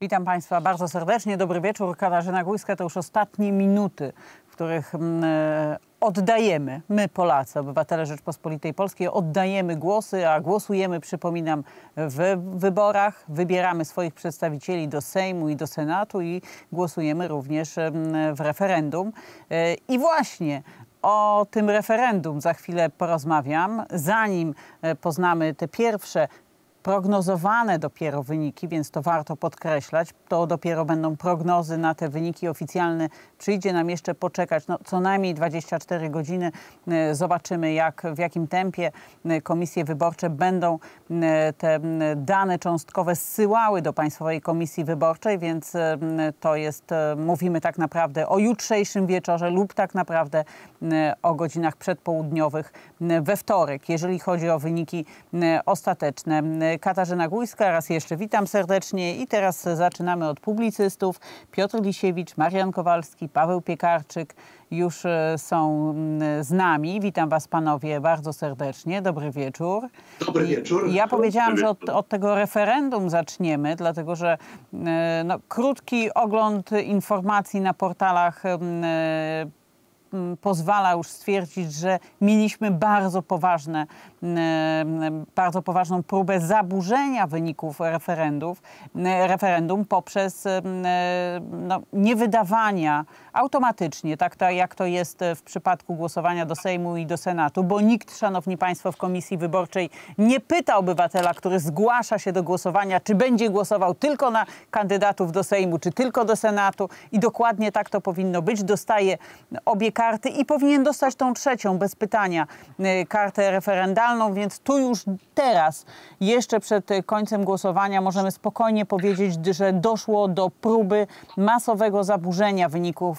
Witam Państwa bardzo serdecznie. Dobry wieczór. Katarzyna Gójska. To już ostatnie minuty, w których oddajemy, my Polacy, obywatele Rzeczpospolitej Polskiej, oddajemy głosy, a głosujemy, przypominam, w wyborach. Wybieramy swoich przedstawicieli do Sejmu i do Senatu i głosujemy również w referendum. I właśnie o tym referendum za chwilę porozmawiam, zanim poznamy te pierwsze prognozowane dopiero wyniki, więc to warto podkreślać. To dopiero będą prognozy na te wyniki oficjalne. Przyjdzie nam jeszcze poczekać co najmniej 24 godziny. Zobaczymy, w jakim tempie komisje wyborcze będą te dane cząstkowe zsyłały do Państwowej Komisji Wyborczej, więc to jest, mówimy tak naprawdę o jutrzejszym wieczorze lub tak naprawdę o godzinach przedpołudniowych we wtorek, jeżeli chodzi o wyniki ostateczne. Katarzyna Gójska, raz jeszcze witam serdecznie i teraz zaczynamy od publicystów. Piotr Lisiewicz, Marian Kowalski, Paweł Piekarczyk już są z nami. Witam Was panowie bardzo serdecznie. Dobry wieczór. Dobry wieczór. Ja powiedziałam, że od tego referendum zaczniemy, dlatego że krótki ogląd informacji na portalach pozwala już stwierdzić, że mieliśmy bardzo poważną próbę zaburzenia wyników referendum poprzez niewydawania automatycznie, tak to, jak to jest w przypadku głosowania do Sejmu i do Senatu, bo nikt, szanowni państwo, w Komisji Wyborczej nie pyta obywatela, który zgłasza się do głosowania, czy będzie głosował tylko na kandydatów do Sejmu, czy tylko do Senatu i dokładnie tak to powinno być. Dostaje obie karty i powinien dostać tą trzecią, bez pytania, kartę referendalną, więc tu już teraz, jeszcze przed końcem głosowania możemy spokojnie powiedzieć, że doszło do próby masowego zaburzenia wyników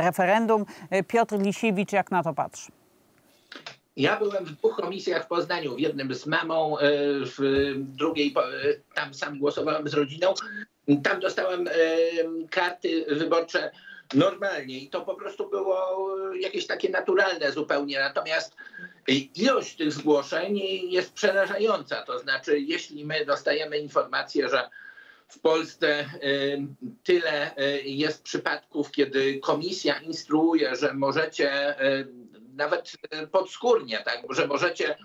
referendum. Piotr Lisiewicz, jak na to patrzy? Ja byłem w dwóch komisjach w Poznaniu, w jednym z mamą, w drugiej tam sam głosowałem z rodziną. Tam dostałem karty wyborcze normalnie i to po prostu było jakieś takie naturalne zupełnie. Natomiast ilość tych zgłoszeń jest przerażająca. To znaczy, jeśli my dostajemy informację, że w Polsce tyle jest przypadków, kiedy komisja instruuje, że możecie nawet podskórnie, tak, że możecie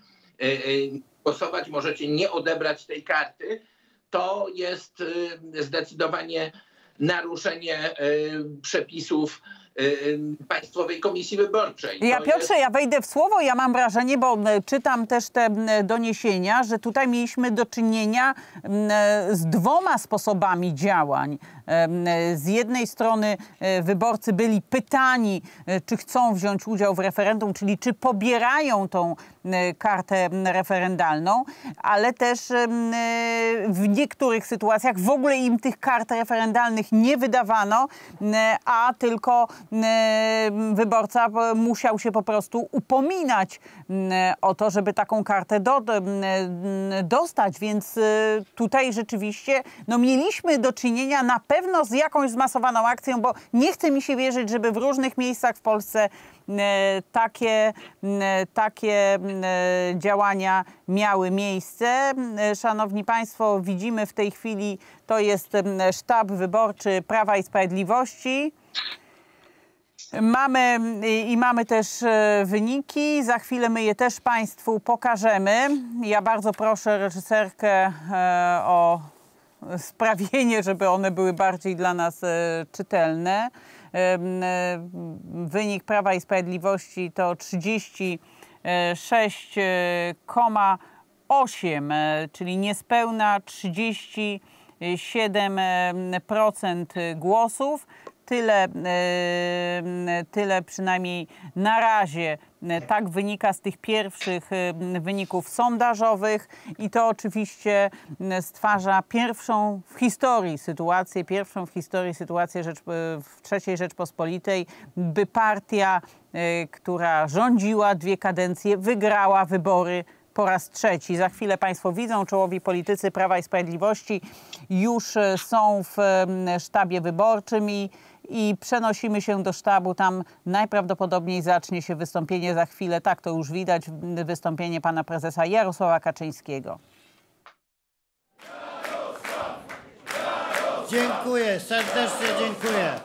głosować, możecie nie odebrać tej karty, to jest zdecydowanie naruszenie przepisów Państwowej Komisji Wyborczej. Piotrze, ja wejdę w słowo. Ja mam wrażenie, bo czytam też te doniesienia, że tutaj mieliśmy do czynienia z dwoma sposobami działań. Z jednej strony wyborcy byli pytani, czy chcą wziąć udział w referendum, czyli czy pobierają tą kartę referendalną, ale też w niektórych sytuacjach w ogóle im tych kart referendalnych nie wydawano, a tylko wyborca musiał się po prostu upominać o to, żeby taką kartę dostać, więc tutaj rzeczywiście mieliśmy do czynienia na pewno z jakąś zmasowaną akcją, bo nie chce mi się wierzyć, żeby w różnych miejscach w Polsce takie działania miały miejsce. Szanowni Państwo, widzimy w tej chwili, to jest sztab wyborczy Prawa i Sprawiedliwości. Mamy też wyniki. Za chwilę my je też Państwu pokażemy. Ja bardzo proszę reżyserkę o sprawienie, żeby one były bardziej dla nas czytelne. Wynik Prawa i Sprawiedliwości to 36,8, czyli niespełna 37% głosów. Tyle przynajmniej na razie, tak wynika z tych pierwszych wyników sondażowych i to oczywiście stwarza pierwszą w historii sytuację w III Rzeczpospolitej, by partia, która rządziła dwie kadencje, wygrała wybory po raz trzeci. Za chwilę Państwo widzą, czołowi politycy Prawa i Sprawiedliwości już są w sztabie wyborczym i przenosimy się do sztabu. Tam najprawdopodobniej zacznie się wystąpienie za chwilę, tak to już widać, wystąpienie pana prezesa Jarosława Kaczyńskiego. Dziękuję, serdecznie dziękuję.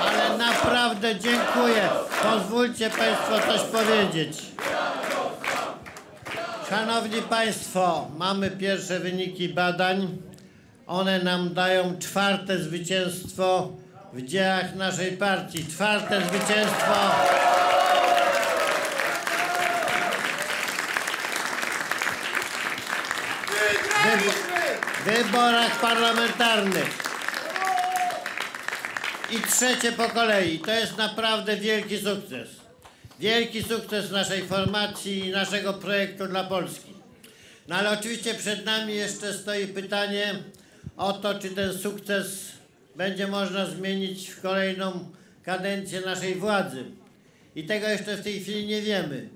Ale naprawdę dziękuję. Pozwólcie Państwo coś powiedzieć. Szanowni Państwo, mamy pierwsze wyniki badań. One nam dają czwarte zwycięstwo w dziełach naszej partii. Czwarte zwycięstwo. W wyborach parlamentarnych. I trzecie po kolei. To jest naprawdę wielki sukces. Wielki sukces naszej formacji i naszego projektu dla Polski. No ale oczywiście przed nami jeszcze stoi pytanie o to, czy ten sukces będzie można zmienić w kolejną kadencję naszej władzy. I tego jeszcze w tej chwili nie wiemy.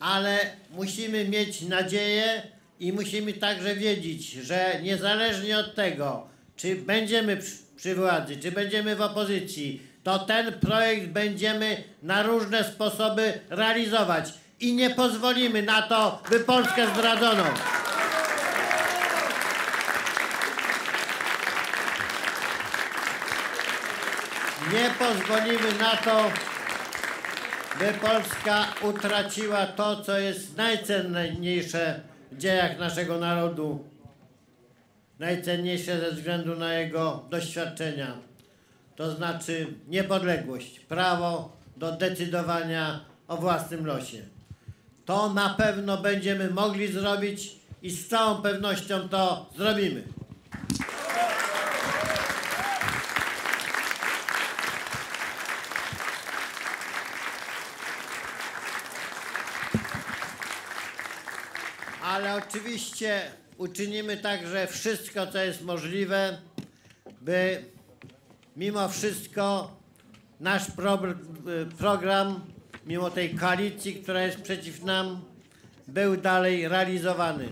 Ale musimy mieć nadzieję i musimy także wiedzieć, że niezależnie od tego, czy będziemy przy władzy, czy będziemy w opozycji, to ten projekt będziemy na różne sposoby realizować. I nie pozwolimy na to, by Polskę zdradzono. Nie pozwolimy na to, by Polska utraciła to, co jest najcenniejsze w dziejach naszego narodu. Najcenniejsze ze względu na jego doświadczenia. To znaczy niepodległość, prawo do decydowania o własnym losie. To na pewno będziemy mogli zrobić i z całą pewnością to zrobimy. Ale oczywiście uczynimy także wszystko, co jest możliwe, by mimo wszystko nasz program, mimo tej koalicji, która jest przeciw nam, był dalej realizowany.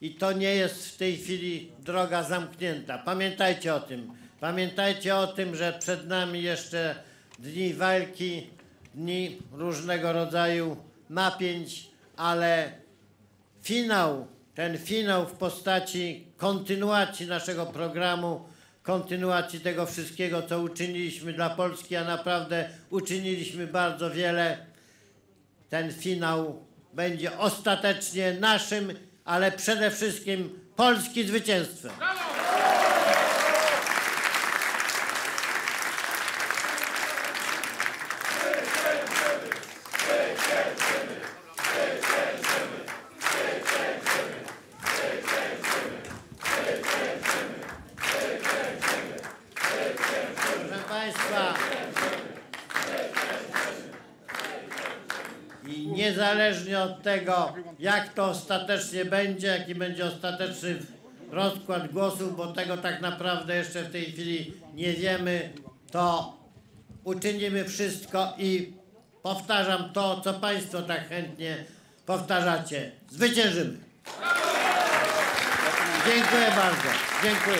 I to nie jest w tej chwili droga zamknięta. Pamiętajcie o tym. Pamiętajcie o tym, że przed nami jeszcze dni walki, dni różnego rodzaju napięć, ale finał, ten finał w postaci kontynuacji naszego programu, kontynuacji tego wszystkiego, co uczyniliśmy dla Polski, a naprawdę uczyniliśmy bardzo wiele. Ten finał będzie ostatecznie naszym, ale przede wszystkim Polski zwycięstwem. Niezależnie od tego, jak to ostatecznie będzie, jaki będzie ostateczny rozkład głosów, bo tego tak naprawdę jeszcze w tej chwili nie wiemy, to uczynimy wszystko i powtarzam to, co Państwo tak chętnie powtarzacie. Zwyciężymy! Dziękuję bardzo. Dziękuję.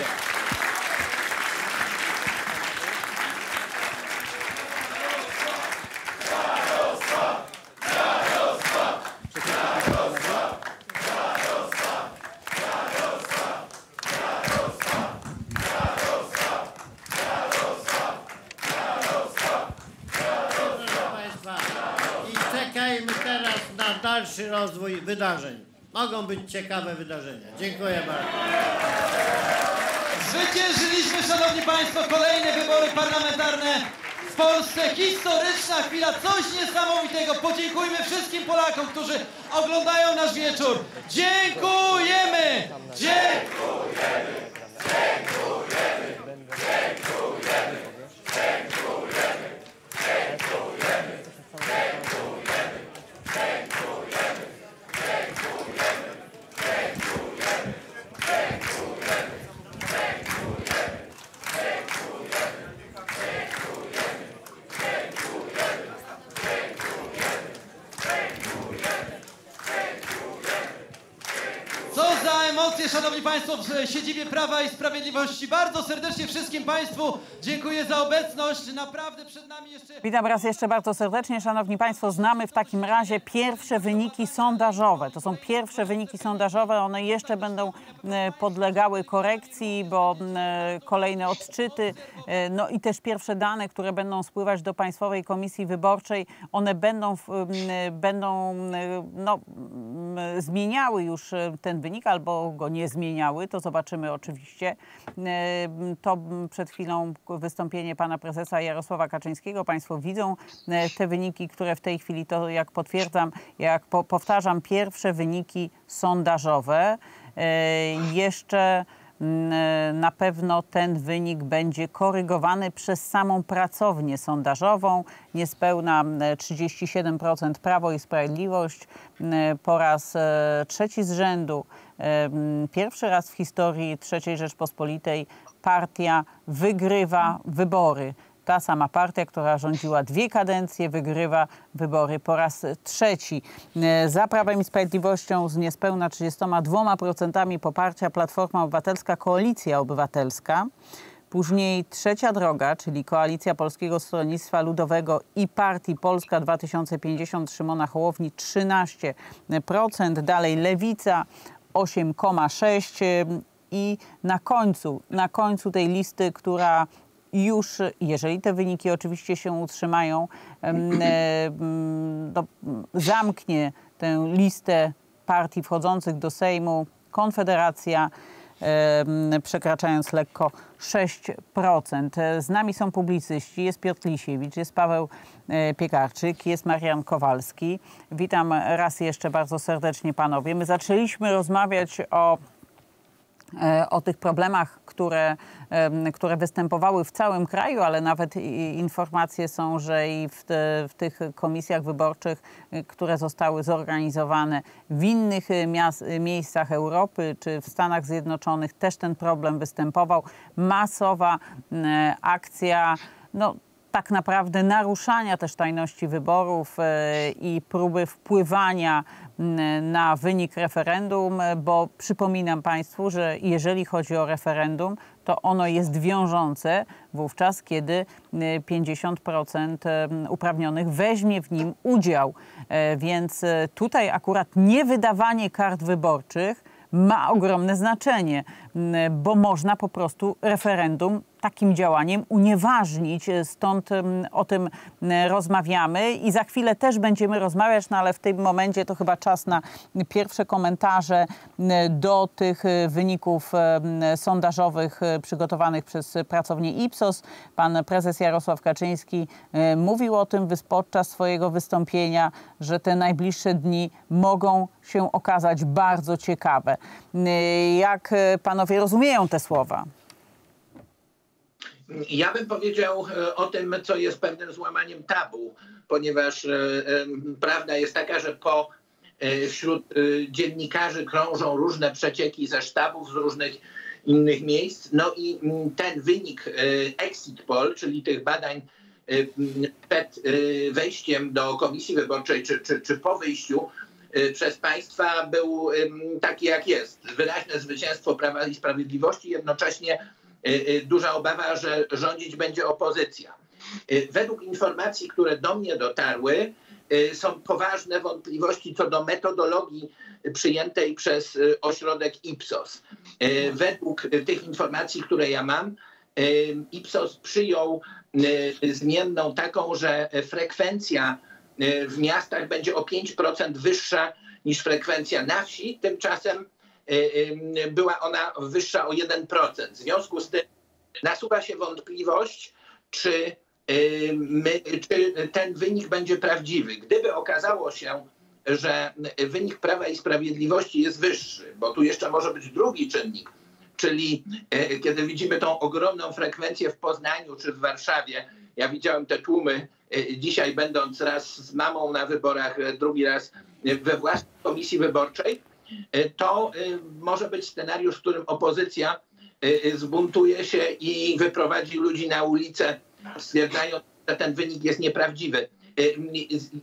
Rozwój wydarzeń. Mogą być ciekawe wydarzenia. Dziękuję bardzo. Zwyciężyliśmy, Szanowni Państwo, kolejne wybory parlamentarne w Polsce. Historyczna chwila, coś niesamowitego. Podziękujmy wszystkim Polakom, którzy oglądają nasz wieczór. Dziękujemy! Dziękujemy! Dziękujemy! Dziękujemy! Dziękujemy! Dziękujemy! Dziękujemy! Dziękujemy, dziękujemy, dziękujemy, dziękujemy, dziękujemy, dziękujemy, dziękujemy, dziękujemy, dziękujemy, dziękujemy, dziękujemy. Co za emocje, szanowni państwo, w siedzibie Prawa i Sprawiedliwości. Bardzo serdecznie wszystkim państwu dziękuję za obecność. Naprawdę przed nami jeszcze... Witam raz jeszcze bardzo serdecznie, szanowni państwo. Znamy w takim razie pierwsze wyniki sondażowe. To są pierwsze wyniki sondażowe. One jeszcze będą podlegały korekcji, bo kolejne odczyty, no i też pierwsze dane, które będą spływać do Państwowej Komisji Wyborczej, one będą no, zmieniały już ten wynik albo go nie zmieniały, to zobaczymy oczywiście. To przed chwilą wystąpienie pana prezesa Jarosława Kaczyńskiego. Państwo widzą te wyniki, które w tej chwili to, jak potwierdzam, jak powtarzam, pierwsze wyniki sondażowe. Jeszcze na pewno ten wynik będzie korygowany przez samą pracownię sondażową. Niespełna 37% Prawo i Sprawiedliwość po raz trzeci z rzędu. Pierwszy raz w historii III Rzeczpospolitej partia wygrywa wybory. Ta sama partia, która rządziła dwie kadencje, wygrywa wybory po raz trzeci. Za Prawem i Sprawiedliwością z niespełna 32% poparcia Platforma Obywatelska, Koalicja Obywatelska. Później Trzecia Droga, czyli Koalicja Polskiego Stronnictwa Ludowego i Partii Polska 2050 Szymona Hołowni 13%. Dalej Lewica 8,6% i na końcu tej listy, która... Już, jeżeli te wyniki oczywiście się utrzymają, to zamknie tę listę partii wchodzących do Sejmu Konfederacja, przekraczając lekko 6%. Z nami są publicyści, jest Piotr Lisiewicz, jest Paweł Piekarczyk, jest Marian Kowalski. Witam raz jeszcze bardzo serdecznie panowie. My zaczęliśmy rozmawiać o tych problemach, które występowały w całym kraju, ale nawet informacje są, że i w tych komisjach wyborczych, które zostały zorganizowane w innych miejscach Europy czy w Stanach Zjednoczonych, też ten problem występował. Masowa akcja, no, tak naprawdę naruszania też tajności wyborów i próby wpływania na wynik referendum, bo przypominam państwu, że jeżeli chodzi o referendum, to ono jest wiążące wówczas, kiedy 50% uprawnionych weźmie w nim udział. Więc tutaj akurat niewydawanie kart wyborczych ma ogromne znaczenie, bo można po prostu referendum takim działaniem unieważnić. Stąd o tym rozmawiamy i za chwilę też będziemy rozmawiać, no ale w tym momencie to chyba czas na pierwsze komentarze do tych wyników sondażowych przygotowanych przez pracownię Ipsos. Pan prezes Jarosław Kaczyński mówił o tym podczas swojego wystąpienia, że te najbliższe dni mogą się okazać bardzo ciekawe. Jak panowie rozumieją te słowa? Ja bym powiedział o tym, co jest pewnym złamaniem tabu, ponieważ prawda jest taka, że wśród dziennikarzy krążą różne przecieki ze sztabów, z różnych innych miejsc. No i ten wynik exit poll, czyli tych badań przed wejściem do komisji wyborczej czy po wyjściu przez państwa, był taki, jak jest. Wyraźne zwycięstwo Prawa i Sprawiedliwości, jednocześnie duża obawa, że rządzić będzie opozycja. Według informacji, które do mnie dotarły, są poważne wątpliwości co do metodologii przyjętej przez ośrodek Ipsos. Według tych informacji, które ja mam, Ipsos przyjął zmienną taką, że frekwencja w miastach będzie o 5% wyższa niż frekwencja na wsi. Tymczasem była ona wyższa o 1%. W związku z tym nasuwa się wątpliwość, czy ten wynik będzie prawdziwy. Gdyby okazało się, że wynik Prawa i Sprawiedliwości jest wyższy, bo tu jeszcze może być drugi czynnik, czyli kiedy widzimy tą ogromną frekwencję w Poznaniu czy w Warszawie, ja widziałem te tłumy dzisiaj, będąc raz z mamą na wyborach, drugi raz we własnej komisji wyborczej, to może być scenariusz, w którym opozycja zbuntuje się i wyprowadzi ludzi na ulicę, stwierdzając, że ten wynik jest nieprawdziwy.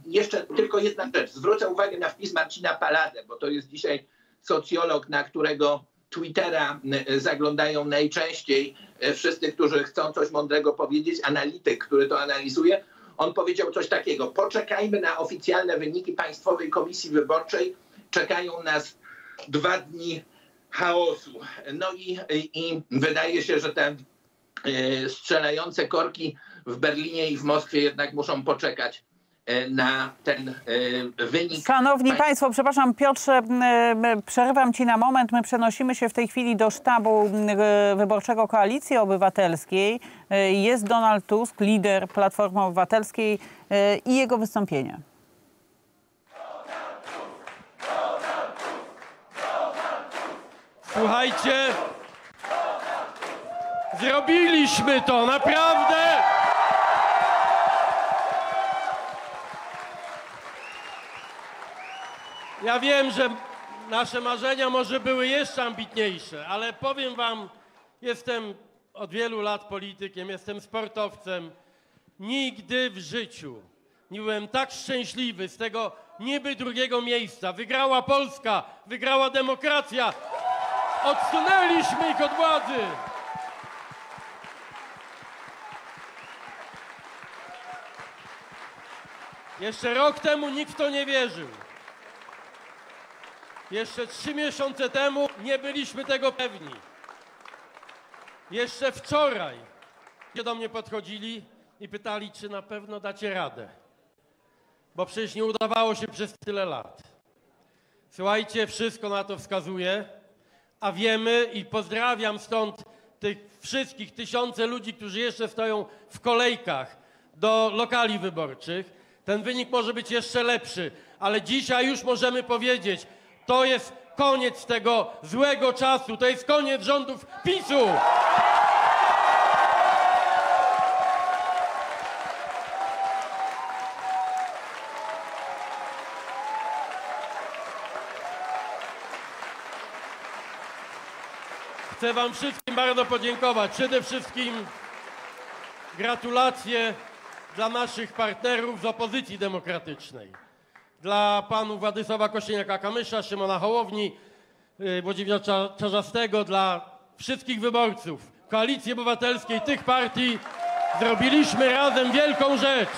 Jeszcze tylko jedna rzecz. Zwrócę uwagę na wpis Marcina Paladę, bo to jest dzisiaj socjolog, na którego Twittera zaglądają najczęściej wszyscy, którzy chcą coś mądrego powiedzieć, analityk, który to analizuje, on powiedział coś takiego: poczekajmy na oficjalne wyniki Państwowej Komisji Wyborczej, czekają nas 2 dni chaosu. No i wydaje się, że te strzelające korki w Berlinie i w Moskwie jednak muszą poczekać na ten wynik. Szanowni Państwo, przepraszam Piotrze, przerwam Ci na moment. My przenosimy się w tej chwili do sztabu wyborczego Koalicji Obywatelskiej. Jest Donald Tusk, lider Platformy Obywatelskiej, i jego wystąpienie. Słuchajcie, zrobiliśmy to, naprawdę! Ja wiem, że nasze marzenia może były jeszcze ambitniejsze, ale powiem wam, jestem od wielu lat politykiem, jestem sportowcem. Nigdy w życiu nie byłem tak szczęśliwy z tego niby drugiego miejsca. Wygrała Polska, wygrała demokracja. Odsunęliśmy ich od władzy. Jeszcze rok temu nikt w to nie wierzył. Jeszcze 3 miesiące temu nie byliśmy tego pewni. Jeszcze wczoraj do mnie podchodzili i pytali, czy na pewno dacie radę. Bo przecież nie udawało się przez tyle lat. Słuchajcie, wszystko na to wskazuje, a wiemy, i pozdrawiam stąd tych wszystkich tysiące ludzi, którzy jeszcze stoją w kolejkach do lokali wyborczych. Ten wynik może być jeszcze lepszy, ale dzisiaj już możemy powiedzieć, to jest koniec tego złego czasu. To jest koniec rządów PiS-u. Chcę wam wszystkim bardzo podziękować. Przede wszystkim gratulacje dla naszych partnerów z opozycji demokratycznej. Dla panów Władysława Kosiniaka-Kamysza, Szymona Hołowni, Włodzimierza Czarzastego, dla wszystkich wyborców Koalicji Obywatelskiej, tych partii, zrobiliśmy razem wielką rzecz.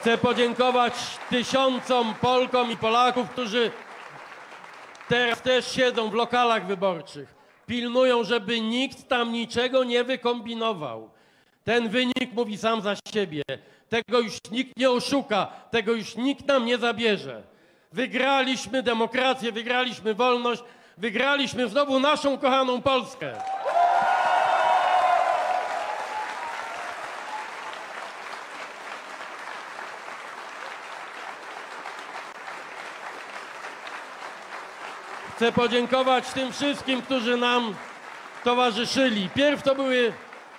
Chcę podziękować tysiącom Polkom i Polaków, którzy teraz też siedzą w lokalach wyborczych. Pilnują, żeby nikt tam niczego nie wykombinował. Ten wynik mówi sam za siebie. Tego już nikt nie oszuka, tego już nikt nam nie zabierze. Wygraliśmy demokrację, wygraliśmy wolność, wygraliśmy znowu naszą kochaną Polskę. Chcę podziękować tym wszystkim, którzy nam towarzyszyli. Pierw to były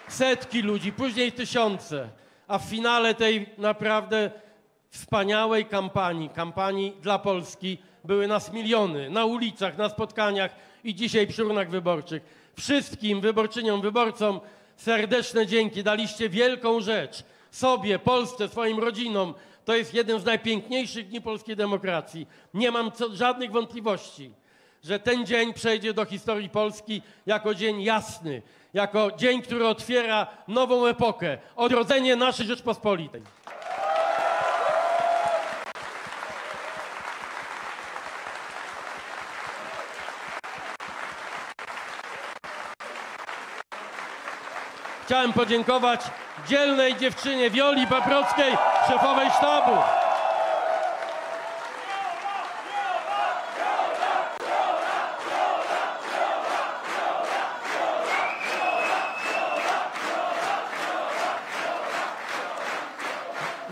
setki ludzi, później tysiące, a w finale tej naprawdę wspaniałej kampanii, kampanii dla Polski, były nas miliony na ulicach, na spotkaniach i dzisiaj przy urnach wyborczych. Wszystkim wyborczyniom, wyborcom serdeczne dzięki. Daliście wielką rzecz sobie, Polsce, swoim rodzinom. To jest jeden z najpiękniejszych dni polskiej demokracji. Nie mam żadnych wątpliwości, że ten dzień przejdzie do historii Polski jako dzień jasny, jako dzień, który otwiera nową epokę, odrodzenie naszej Rzeczpospolitej. Chciałem podziękować dzielnej dziewczynie Wioli Paprockiej, szefowej sztabu.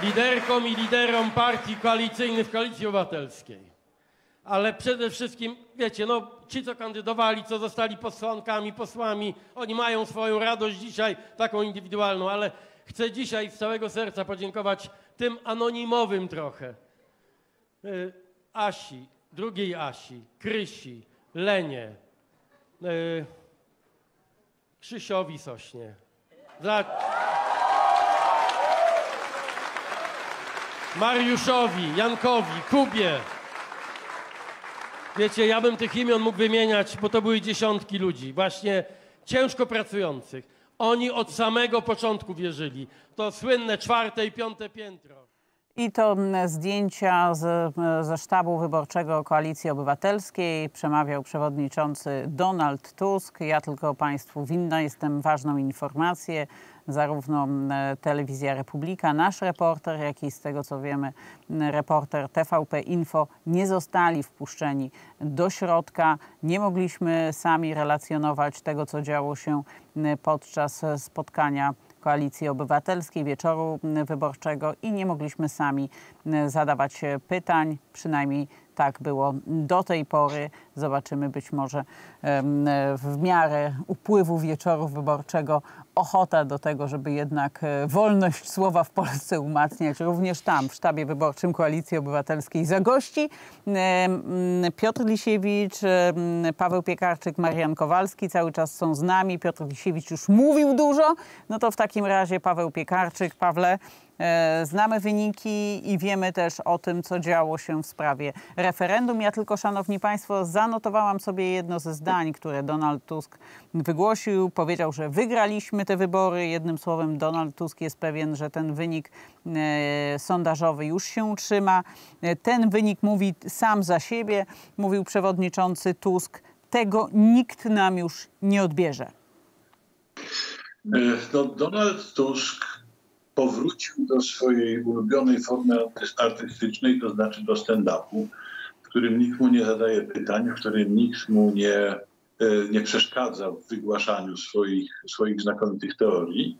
Liderkom i liderom partii koalicyjnych w Koalicji Obywatelskiej. Ale przede wszystkim, wiecie, no ci, co kandydowali, co zostali posłankami, posłami, oni mają swoją radość dzisiaj, taką indywidualną, ale chcę dzisiaj z całego serca podziękować tym anonimowym trochę. Asi, drugiej Asi, Krysi, Lenie, Krzysiowi Sośnie. Mariuszowi, Jankowi, Kubie. Wiecie, ja bym tych imion mógł wymieniać, bo to były dziesiątki ludzi, właśnie ciężko pracujących. Oni od samego początku wierzyli. To słynne 4. i 5. piętro. I to zdjęcia ze sztabu wyborczego Koalicji Obywatelskiej. Przemawiał przewodniczący Donald Tusk. Ja tylko Państwu winna jestem ważną informację. Zarówno Telewizja Republika, nasz reporter, jak i z tego co wiemy reporter TVP Info nie zostali wpuszczeni do środka. Nie mogliśmy sami relacjonować tego, co działo się podczas spotkania Koalicji Obywatelskiej, wieczoru wyborczego i nie mogliśmy sami zadawać pytań, przynajmniej tak było do tej pory. Zobaczymy być może w miarę upływu wieczoru wyborczego ochota do tego, żeby jednak wolność słowa w Polsce umacniać również tam, w sztabie wyborczym Koalicji Obywatelskiej. Za gości Piotr Lisiewicz, Paweł Piekarczyk, Marian Kowalski cały czas są z nami. Piotr Lisiewicz już mówił dużo, no to w takim razie Paweł Piekarczyk. Pawle, znamy wyniki i wiemy też o tym, co działo się w sprawie referendum. Ja tylko, szanowni państwo, zanotowałam sobie jedno ze zdań, które Donald Tusk wygłosił. Powiedział, że wygraliśmy te wybory. Jednym słowem, Donald Tusk jest pewien, że ten wynik sondażowy już się utrzyma. Ten wynik mówi sam za siebie, mówił przewodniczący Tusk. Tego nikt nam już nie odbierze. No, Donald Tusk powrócił do swojej ulubionej formy artystycznej, to znaczy do stand-upu, w którym nikt mu nie zadaje pytań, w którym nikt mu nie przeszkadza w wygłaszaniu swoich znakomitych teorii.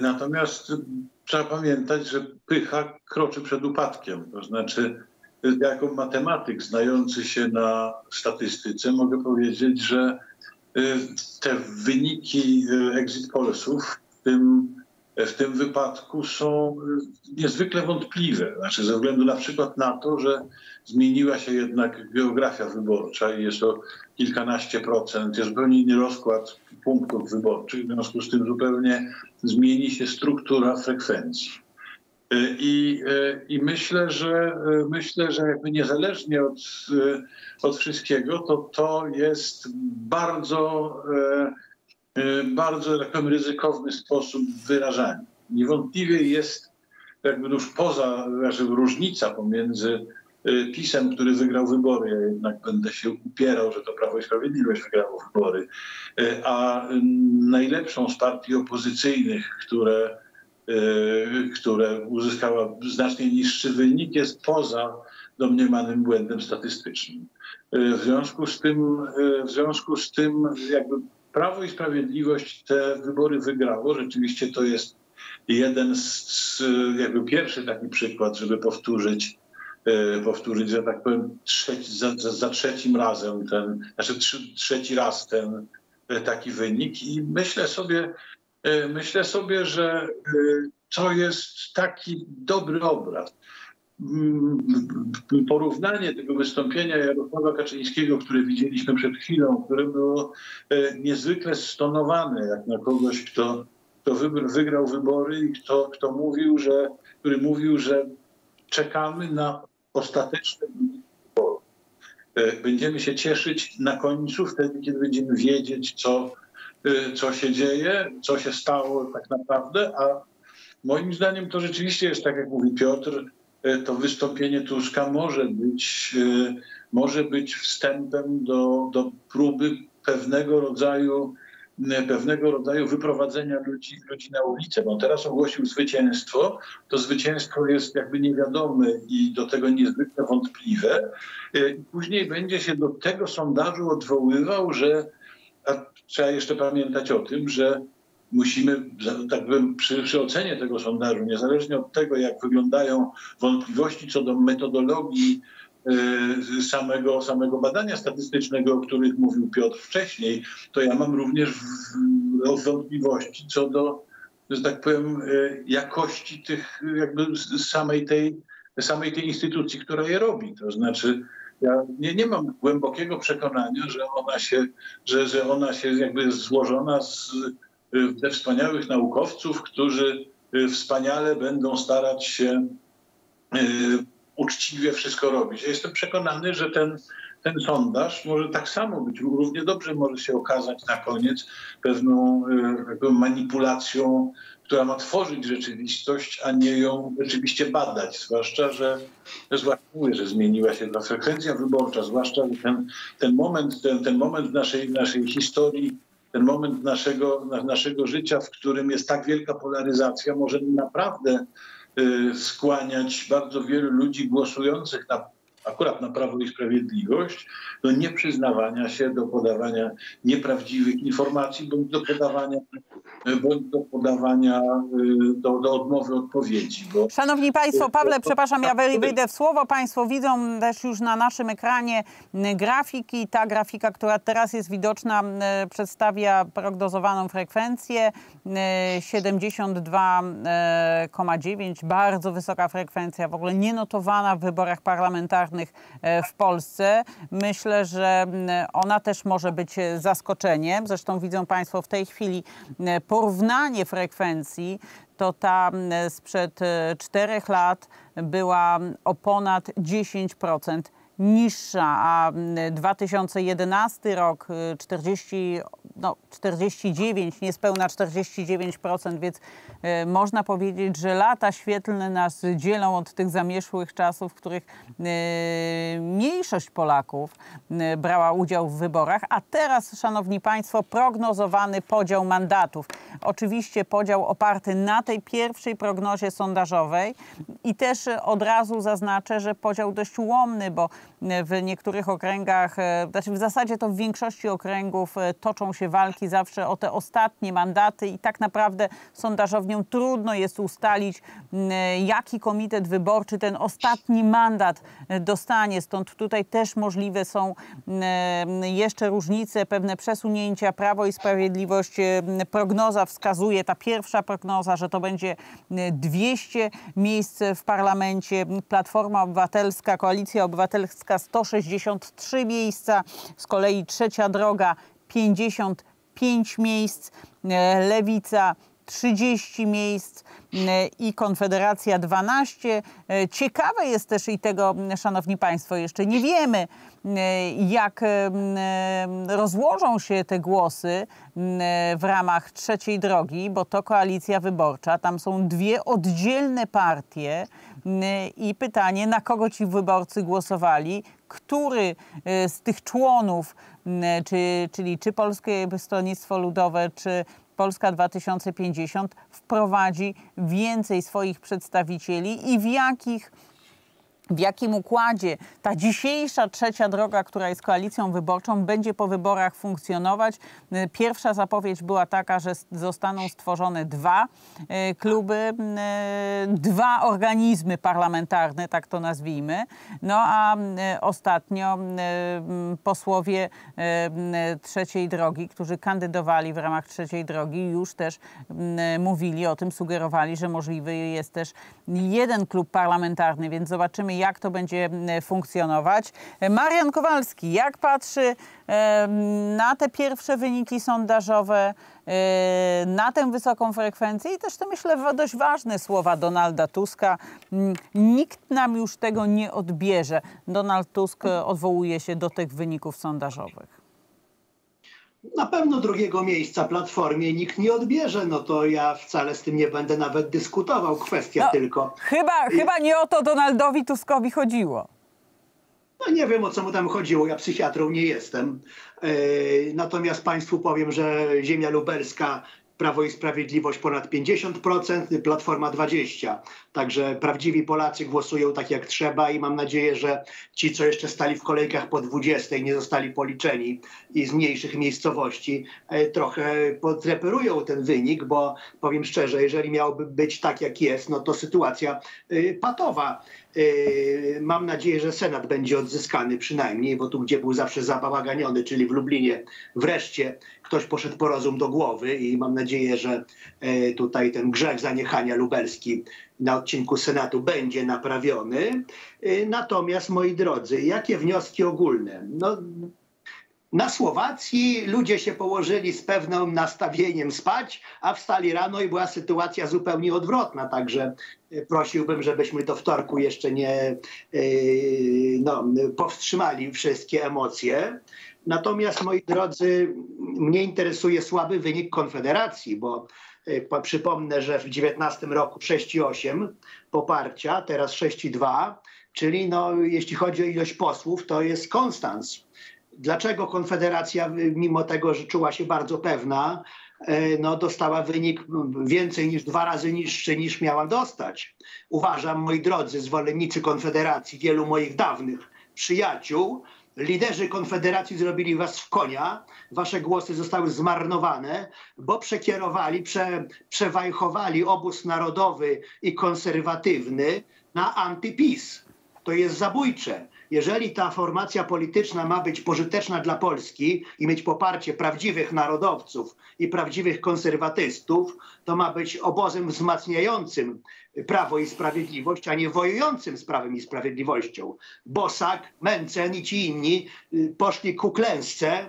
Natomiast trzeba pamiętać, że pycha kroczy przed upadkiem. To znaczy, jako matematyk znający się na statystyce mogę powiedzieć, że te wyniki exit pollsów w tym wypadku są niezwykle wątpliwe. Znaczy, ze względu na przykład na to, że zmieniła się jednak geografia wyborcza i jest to kilkanaście procent, jest zupełnie inny rozkład punktów wyborczych, w związku z tym zupełnie zmieni się struktura frekwencji. I myślę, że jakby niezależnie od wszystkiego, to jest bardzo tak powiem, ryzykowny sposób wyrażania. Niewątpliwie jest jakby już poza różnica pomiędzy PiS-em, który wygrał wybory, ja jednak będę się upierał, że to Prawo i Sprawiedliwość wygrało wybory, a najlepszą z partii opozycyjnych, które uzyskała znacznie niższy wynik, jest poza domniemanym błędem statystycznym. W związku z tym jakby Prawo i Sprawiedliwość te wybory wygrało. Rzeczywiście to jest jeden z jakby pierwszy taki przykład, żeby powtórzyć, że tak powiem, za trzecim razem trzeci raz ten taki wynik. I myślę sobie, że to jest taki dobry obraz. Porównanie tego wystąpienia Jarosława Kaczyńskiego, które widzieliśmy przed chwilą, które było niezwykle stonowane jak na kogoś, kto wygrał wybory i który mówił, że czekamy na ostateczne wyniki wyborów. Będziemy się cieszyć na końcu, wtedy kiedy będziemy wiedzieć, co się dzieje, co się stało tak naprawdę, a moim zdaniem to rzeczywiście jest, tak jak mówi Piotr, to wystąpienie Tuska może być wstępem do próby pewnego rodzaju wyprowadzenia ludzi na ulicę. Bo teraz ogłosił zwycięstwo, to zwycięstwo jest jakby niewiadome i do tego niezwykle wątpliwe. Później będzie się do tego sondażu odwoływał, a trzeba jeszcze pamiętać o tym, że musimy, tak powiem, przy ocenie tego sondażu, niezależnie od tego, jak wyglądają wątpliwości co do metodologii samego badania statystycznego, o których mówił Piotr wcześniej, to ja mam również wątpliwości co do, że tak powiem, jakości tych, jakby samej tej instytucji, która je robi. To znaczy, ja nie mam głębokiego przekonania, że ona się jakby jest złożona ze wspaniałych naukowców, którzy wspaniale będą starać się uczciwie wszystko robić. Ja jestem przekonany, że ten sondaż może tak samo być, równie dobrze może się okazać na koniec pewną manipulacją, która ma tworzyć rzeczywistość, a nie ją rzeczywiście badać. Zwłaszcza, że zmieniła się ta frekwencja wyborcza, zwłaszcza, że ten moment naszej historii, ten moment naszego życia, w którym jest tak wielka polaryzacja, może naprawdę skłaniać bardzo wielu ludzi głosujących akurat na Prawo i Sprawiedliwość, do nieprzyznawania się, do podawania nieprawdziwych informacji, bądź do odmowy odpowiedzi. Szanowni Państwo, Pawle, przepraszam, ja wejdę w słowo. Państwo widzą też już na naszym ekranie grafiki. Ta grafika, która teraz jest widoczna, przedstawia prognozowaną frekwencję 72,9. Bardzo wysoka frekwencja, w ogóle nienotowana w wyborach parlamentarnych w Polsce. Myślę, że ona też może być zaskoczeniem. Zresztą widzą Państwo w tej chwili porównanie frekwencji. To ta sprzed 4 lat była o ponad 10% niższa, a 2011 rok 49, niespełna 49%, więc można powiedzieć, że lata świetlne nas dzielą od tych zamierzchłych czasów, w których mniejszość Polaków brała udział w wyborach, a teraz, szanowni Państwo, prognozowany podział mandatów. Oczywiście podział oparty na tej pierwszej prognozie sondażowej i też od razu zaznaczę, że podział dość ułomny, bo w niektórych okręgach, w zasadzie to w większości okręgów toczą się walki zawsze o te ostatnie mandaty i tak naprawdę sondażowniom trudno jest ustalić, jaki komitet wyborczy ten ostatni mandat dostanie. Stąd tutaj też możliwe są jeszcze różnice, pewne przesunięcia. Prawo i Sprawiedliwość, prognoza wskazuje, ta pierwsza prognoza, że to będzie 200 miejsc w parlamencie. Platforma Obywatelska, Koalicja Obywatelska 163 miejsca, z kolei Trzecia Droga 55 miejsc, Lewica 30 miejsc i Konfederacja 12. Ciekawe jest też i tego, szanowni Państwo, jeszcze nie wiemy, jak rozłożą się te głosy w ramach Trzeciej Drogi, bo to koalicja wyborcza. Tam są dwie oddzielne partie i pytanie, na kogo ci wyborcy głosowali, który z tych członów, czyli Polskie Stronnictwo Ludowe, czy Polska 2050 wprowadzi więcej swoich przedstawicieli i w jakim układzie ta dzisiejsza Trzecia Droga, która jest koalicją wyborczą, będzie po wyborach funkcjonować. Pierwsza zapowiedź była taka, że zostaną stworzone dwa kluby, dwa organizmy parlamentarne, tak to nazwijmy. No a ostatnio posłowie Trzeciej Drogi, którzy kandydowali w ramach Trzeciej Drogi, już też mówili o tym, sugerowali, że możliwy jest też jeden klub parlamentarny, więc zobaczymy, jak to będzie funkcjonować. Marian Kowalski, jak patrzy na te pierwsze wyniki sondażowe, na tę wysoką frekwencję i też to, myślę, dość ważne słowa Donalda Tuska. Nikt nam już tego nie odbierze. Donald Tusk odwołuje się do tych wyników sondażowych. Na pewno drugiego miejsca Platformie nikt nie odbierze, no to ja wcale z tym nie będę nawet dyskutował, kwestia tylko. Chyba nie o to Donaldowi Tuskowi chodziło. No nie wiem, o co mu tam chodziło, ja psychiatrą nie jestem. Natomiast Państwu powiem, że ziemia lubelska, Prawo i Sprawiedliwość ponad 50%, Platforma 20%. Także prawdziwi Polacy głosują tak, jak trzeba i mam nadzieję, że ci, co jeszcze stali w kolejkach po 20, nie zostali policzeni i z mniejszych miejscowości, trochę podreperują ten wynik, bo powiem szczerze, jeżeli miałoby być tak, jak jest, no to sytuacja patowa. Mam nadzieję, że Senat będzie odzyskany przynajmniej, bo tu, gdzie był zawsze zabałaganiony, czyli w Lublinie, wreszcie ktoś poszedł po rozum do głowy i mam nadzieję, że tutaj ten grzech zaniechania lubelski na odcinku Senatu będzie naprawiony. Natomiast, moi drodzy, jakie wnioski ogólne? No, Na Słowacji ludzie się położyli z pewnym nastawieniem spać, a wstali rano i była sytuacja zupełnie odwrotna. Także prosiłbym, żebyśmy do wtorku jeszcze nie powstrzymali wszystkie emocje. Natomiast, moi drodzy, mnie interesuje słaby wynik Konfederacji, bo przypomnę, że w 2019 roku 6,8 poparcia, teraz 6,2, czyli jeśli chodzi o ilość posłów, to jest konstans. Dlaczego Konfederacja, mimo tego, że czuła się bardzo pewna, dostała wynik więcej niż dwa razy niższy niż miała dostać? Uważam, moi drodzy, zwolennicy Konfederacji, wielu moich dawnych przyjaciół, liderzy Konfederacji zrobili was w konia, wasze głosy zostały zmarnowane, bo przekierowali, przewajchowali obóz narodowy i konserwatywny na antypis. To jest zabójcze. Jeżeli ta formacja polityczna ma być pożyteczna dla Polski i mieć poparcie prawdziwych narodowców i prawdziwych konserwatystów, to ma być obozem wzmacniającym Prawo i Sprawiedliwość, a nie wojującym z Prawem i Sprawiedliwością. Bosak, Mencen i ci inni poszli ku klęsce.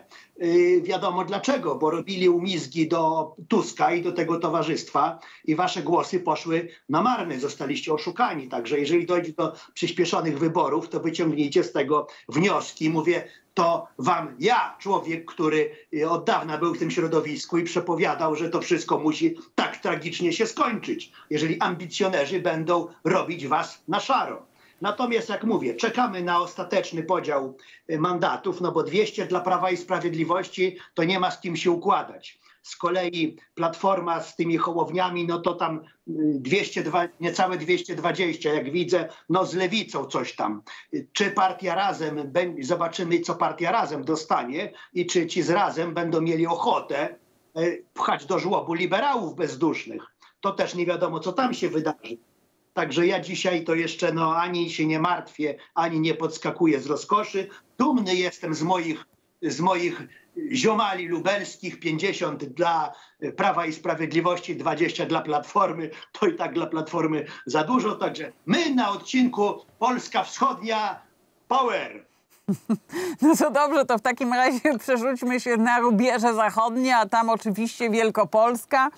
Wiadomo dlaczego, bo robili umizgi do Tuska i do tego towarzystwa i wasze głosy poszły na marne, zostaliście oszukani. Także jeżeli dojdzie do przyspieszonych wyborów, to wyciągnijcie z tego wnioski. Mówię to wam ja, człowiek, który od dawna był w tym środowisku i przepowiadał, że to wszystko musi tak tragicznie się skończyć, jeżeli ambicjonerzy będą robić was na szaro. Natomiast, jak mówię, czekamy na ostateczny podział mandatów, bo 200 dla Prawa i Sprawiedliwości to nie ma z kim się układać. Z kolei Platforma z tymi Hołowniami, to tam 202, niecałe 220, jak widzę, z Lewicą coś tam. Czy partia Razem, zobaczymy, co partia Razem dostanie i czy ci z Razem będą mieli ochotę pchać do żłobu liberałów bezdusznych. To też nie wiadomo, co tam się wydarzy. Także ja dzisiaj to jeszcze ani się nie martwię, ani nie podskakuję z rozkoszy. Dumny jestem z moich ziomali lubelskich, 50 dla Prawa i Sprawiedliwości, 20 dla Platformy. To i tak dla Platformy za dużo. Także my na odcinku Polska Wschodnia Power. No to dobrze, to w takim razie przerzućmy się na rubieże zachodnie, a tam oczywiście Wielkopolska.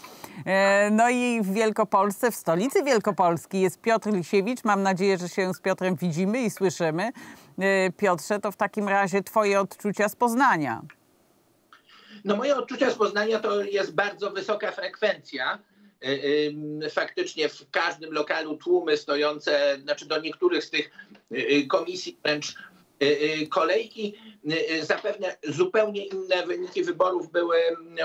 No i w Wielkopolsce, w stolicy Wielkopolski jest Piotr Lisiewicz. Mam nadzieję, że się z Piotrem widzimy i słyszymy. Piotrze, to w takim razie twoje odczucia z Poznania. No moje odczucia z Poznania to jest bardzo wysoka frekwencja. Faktycznie w każdym lokalu tłumy stojące, do niektórych z tych komisji wręcz kolejki. Zapewne zupełnie inne wyniki wyborów były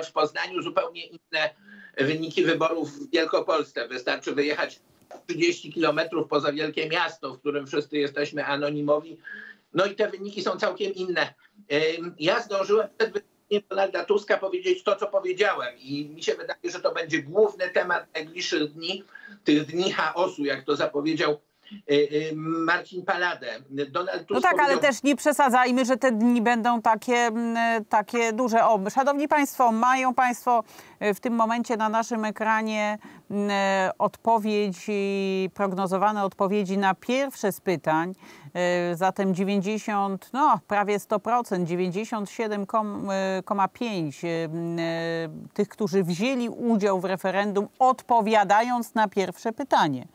w Poznaniu, zupełnie inne wyniki wyborów w Wielkopolsce. Wystarczy wyjechać 30 kilometrów poza wielkie miasto, w którym wszyscy jesteśmy anonimowi. No i te wyniki są całkiem inne. Ja zdążyłem przed wyborem Donalda Tuska powiedzieć to, co powiedziałem. I mi się wydaje, że to będzie główny temat najbliższych dni, tych dni chaosu, jak to zapowiedział Marcin Palada. Donald Tusk tak, ale też nie przesadzajmy, że te dni będą takie duże. Szanowni Państwo, mają Państwo w tym momencie na naszym ekranie odpowiedzi, prognozowane odpowiedzi na pierwsze z pytań. Zatem 90, prawie 100%, 97,5% tych, którzy wzięli udział w referendum, odpowiadając na pierwsze pytanie,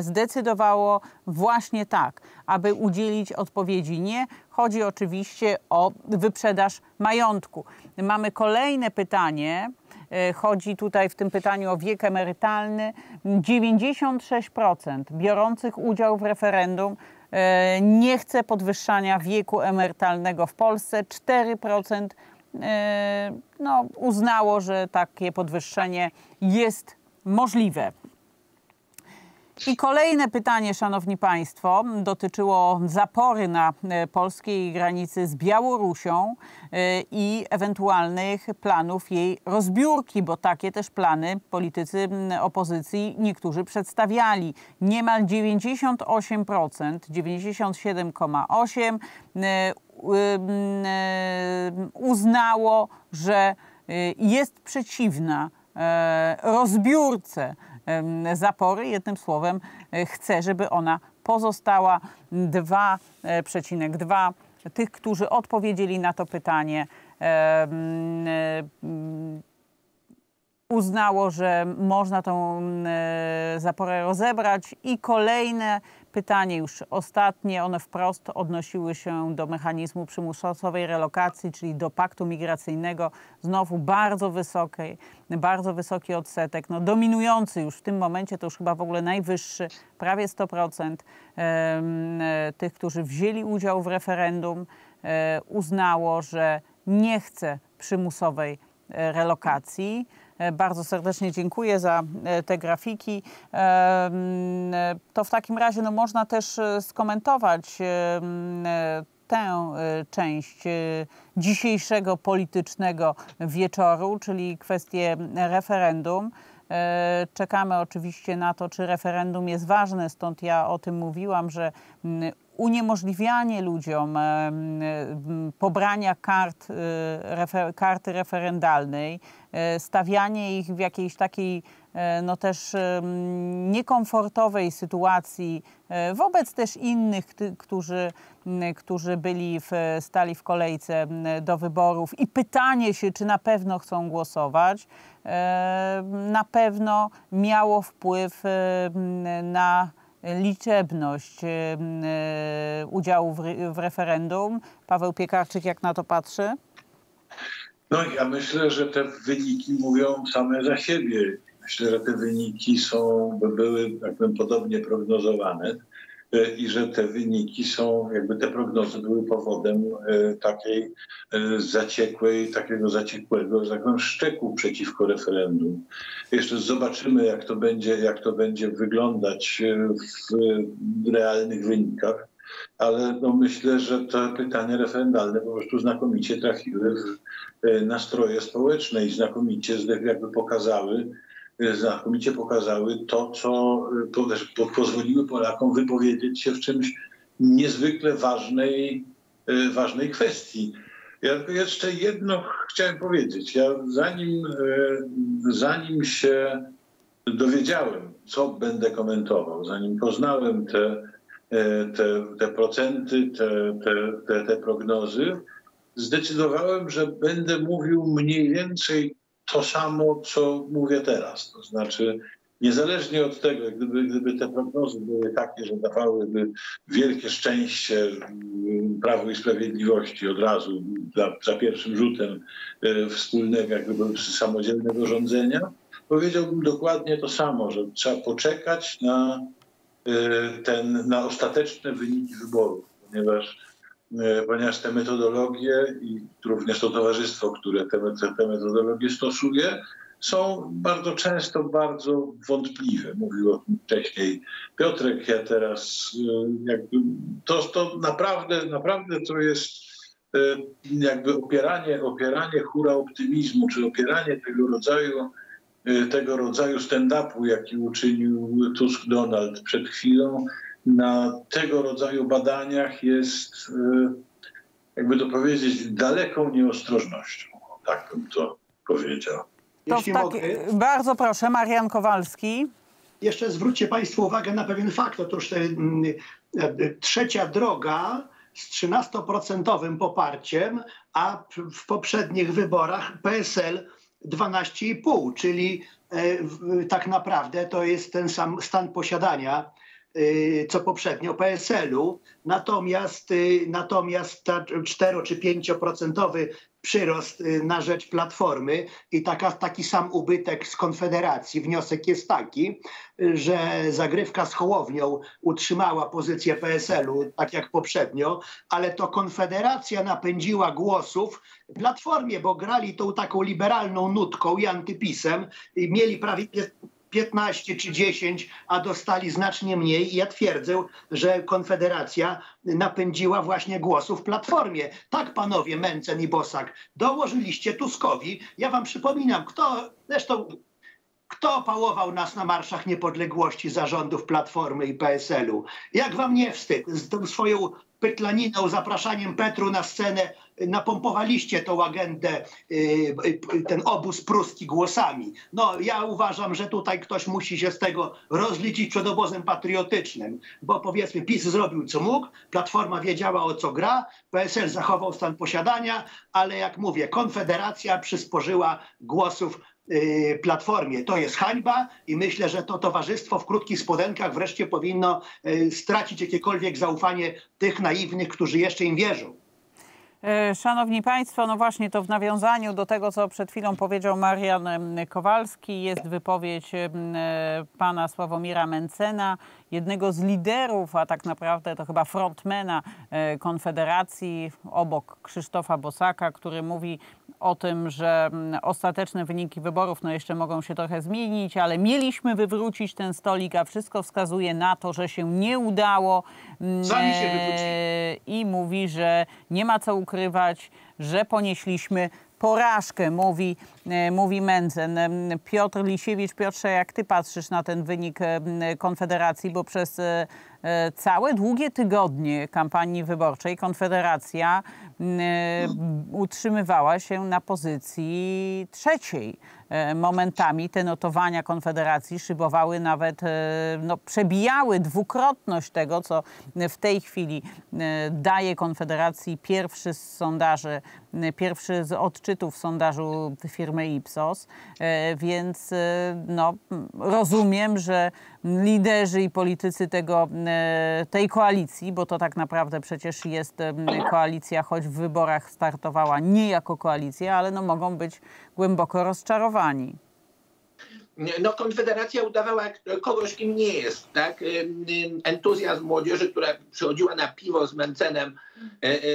zdecydowało właśnie tak, aby udzielić odpowiedzi nie. Chodzi oczywiście o wyprzedaż majątku. Mamy kolejne pytanie. Chodzi tutaj w tym pytaniu o wiek emerytalny. 96% biorących udział w referendum nie chce podwyższania wieku emerytalnego w Polsce. 4% uznało, że takie podwyższenie jest możliwe. I kolejne pytanie, szanowni państwo, dotyczyło zapory na polskiej granicy z Białorusią i ewentualnych planów jej rozbiórki, bo takie też plany politycy opozycji niektórzy przedstawiali. Niemal 98%, 97,8% uznało, że jest przeciwna rozbiórce zapory. Jednym słowem, chce, żeby ona pozostała. 2,2 tych, którzy odpowiedzieli na to pytanie, uznało, że można tą zaporę rozebrać. I kolejne pytanie, już ostatnie, one wprost odnosiły się do mechanizmu przymusowej relokacji, czyli do paktu migracyjnego. Znowu bardzo wysoki odsetek, no dominujący już w tym momencie, to już chyba w ogóle najwyższy, prawie 100% tych, którzy wzięli udział w referendum, uznało, że nie chce przymusowej relokacji. Bardzo serdecznie dziękuję za te grafiki. To w takim razie no, można też skomentować tę część dzisiejszego politycznego wieczoru, czyli kwestię referendum. Czekamy oczywiście na to, czy referendum jest ważne, stąd ja o tym mówiłam, że uniemożliwianie ludziom pobrania karty referendalnej, stawianie ich w jakiejś takiej no też niekomfortowej sytuacji wobec też innych, którzy stali w kolejce do wyborów i pytanie się, czy na pewno chcą głosować, na pewno miało wpływ na liczebność udziału w referendum. Paweł Piekarczyk, jak na to patrzy? No ja myślę, że te wyniki mówią same za siebie. Myślę, że te wyniki były jakby podobnie prognozowane i że te wyniki te prognozy były powodem takiej takiego zaciekłego, że tak powiem, szczeku przeciwko referendum. Jeszcze zobaczymy, jak to będzie wyglądać w realnych wynikach, ale no, myślę, że te pytania referendalne po prostu znakomicie trafiły w nastroje społeczne i znakomicie pokazały to, co pozwoliły Polakom wypowiedzieć się w czymś niezwykle ważnej kwestii. Ja tylko jeszcze jedno chciałem powiedzieć. Ja zanim się dowiedziałem, co będę komentował, zanim poznałem te procenty, te prognozy, zdecydowałem, że będę mówił mniej więcej to samo, co mówię teraz. To znaczy, niezależnie od tego, gdyby te prognozy były takie, że dawałyby wielkie szczęście Prawu i Sprawiedliwości od razu, za pierwszym rzutem wspólnego, samodzielnego rządzenia, powiedziałbym dokładnie to samo, że trzeba poczekać na ostateczne wyniki wyborów, ponieważ te metodologie i również to towarzystwo, które te metodologie stosuje, są bardzo często bardzo wątpliwe. Mówił o tym wcześniej Piotrek, ja teraz to naprawdę to jest jakby opieranie hura optymizmu, czy opieranie tego rodzaju stand-upu, jaki uczynił Tusk Donald przed chwilą, na tego rodzaju badaniach jest, jakby to powiedzieć, daleką nieostrożnością. Tak bym to powiedział. Bardzo proszę, Marian Kowalski. Jeszcze zwróćcie państwo uwagę na pewien fakt. Otóż trzecia droga z 13% poparciem, a w poprzednich wyborach PSL 12,5, czyli tak naprawdę to jest ten sam stan posiadania, co poprzednio PSL-u. Natomiast 4 czy 5% przyrost na rzecz Platformy i taki sam ubytek z Konfederacji. Wniosek jest taki, że zagrywka z Hołownią utrzymała pozycję PSL-u, tak jak poprzednio, ale to Konfederacja napędziła głosów Platformie, bo grali tą taką liberalną nutką i antypisem i mieli prawie 15 czy 10, a dostali znacznie mniej i ja twierdzę, że Konfederacja napędziła właśnie głosów Platformie. Tak, panowie Mencen i Bosak, dołożyliście Tuskowi. Ja wam przypominam, kto opałował nas na marszach niepodległości zarządów Platformy i PSL-u? Jak wam nie wstyd z tą swoją pytlaniną, zapraszaniem Petru na scenę napompowaliście tą agendę, ten obóz pruski głosami. No ja uważam, że tutaj ktoś musi się z tego rozliczyć przed obozem patriotycznym, bo powiedzmy PiS zrobił co mógł, Platforma wiedziała o co gra, PSL zachował stan posiadania, ale jak mówię, Konfederacja przysporzyła głosów Platformie. To jest hańba i myślę, że to towarzystwo w krótkich spodenkach wreszcie powinno stracić jakiekolwiek zaufanie tych naiwnych, którzy jeszcze im wierzą. Szanowni Państwo, no właśnie to w nawiązaniu do tego, co przed chwilą powiedział Marian Kowalski, jest wypowiedź pana Sławomira Mencena, jednego z liderów, a tak naprawdę to chyba frontmana Konfederacji, obok Krzysztofa Bosaka, który mówi o tym, że ostateczne wyniki wyborów no jeszcze mogą się trochę zmienić, ale mieliśmy wywrócić ten stolik, a wszystko wskazuje na to, że się nie udało. Sami się wywrócili. I mówi, że nie ma co ukrywać, że ponieśliśmy porażkę, mówi Mencen. Piotr Lisiewicz, Piotrze, jak ty patrzysz na ten wynik Konfederacji, bo przez całe długie tygodnie kampanii wyborczej Konfederacja utrzymywała się na pozycji trzeciej. Momentami te notowania Konfederacji szybowały nawet, no, przebijały dwukrotność tego, co w tej chwili daje Konfederacji pierwszy z sondaży, pierwszy z odczytów sondażu firmy Ipsos, więc no, rozumiem, że liderzy i politycy tej koalicji, bo to tak naprawdę przecież jest koalicja, choć w wyborach startowała nie jako koalicja, ale no, mogą być głęboko rozczarowani. No, Konfederacja udawała kogoś, kim nie jest, tak? Entuzjazm młodzieży, która przychodziła na piwo z Mencenem,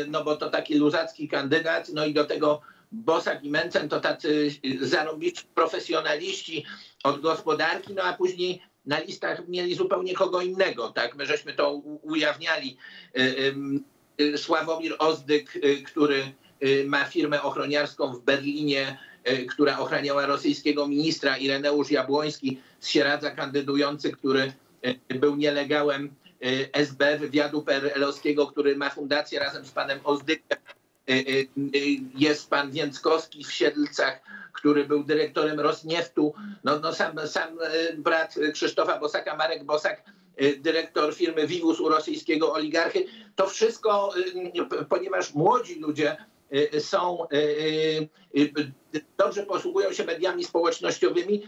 no bo to taki luzacki kandydat, no i do tego Bosak i Mencen to tacy zarobiści, profesjonaliści od gospodarki, no a później na listach mieli zupełnie kogo innego, tak? My żeśmy to ujawniali. Sławomir Ozdyk, który ma firmę ochroniarską w Berlinie, która ochraniała rosyjskiego ministra, Ireneusz Jabłoński z Sieradza kandydujący, który był nielegałem SB, wywiadu PRL-owskiego, który ma fundację razem z panem Ozdykiem. Jest pan Więckowski w Siedlcach, który był dyrektorem Rosnieftu. No sam brat Krzysztofa Bosaka, Marek Bosak, dyrektor firmy Vivus u rosyjskiego oligarchy. To wszystko, ponieważ młodzi ludzie są, dobrze posługują się mediami społecznościowymi,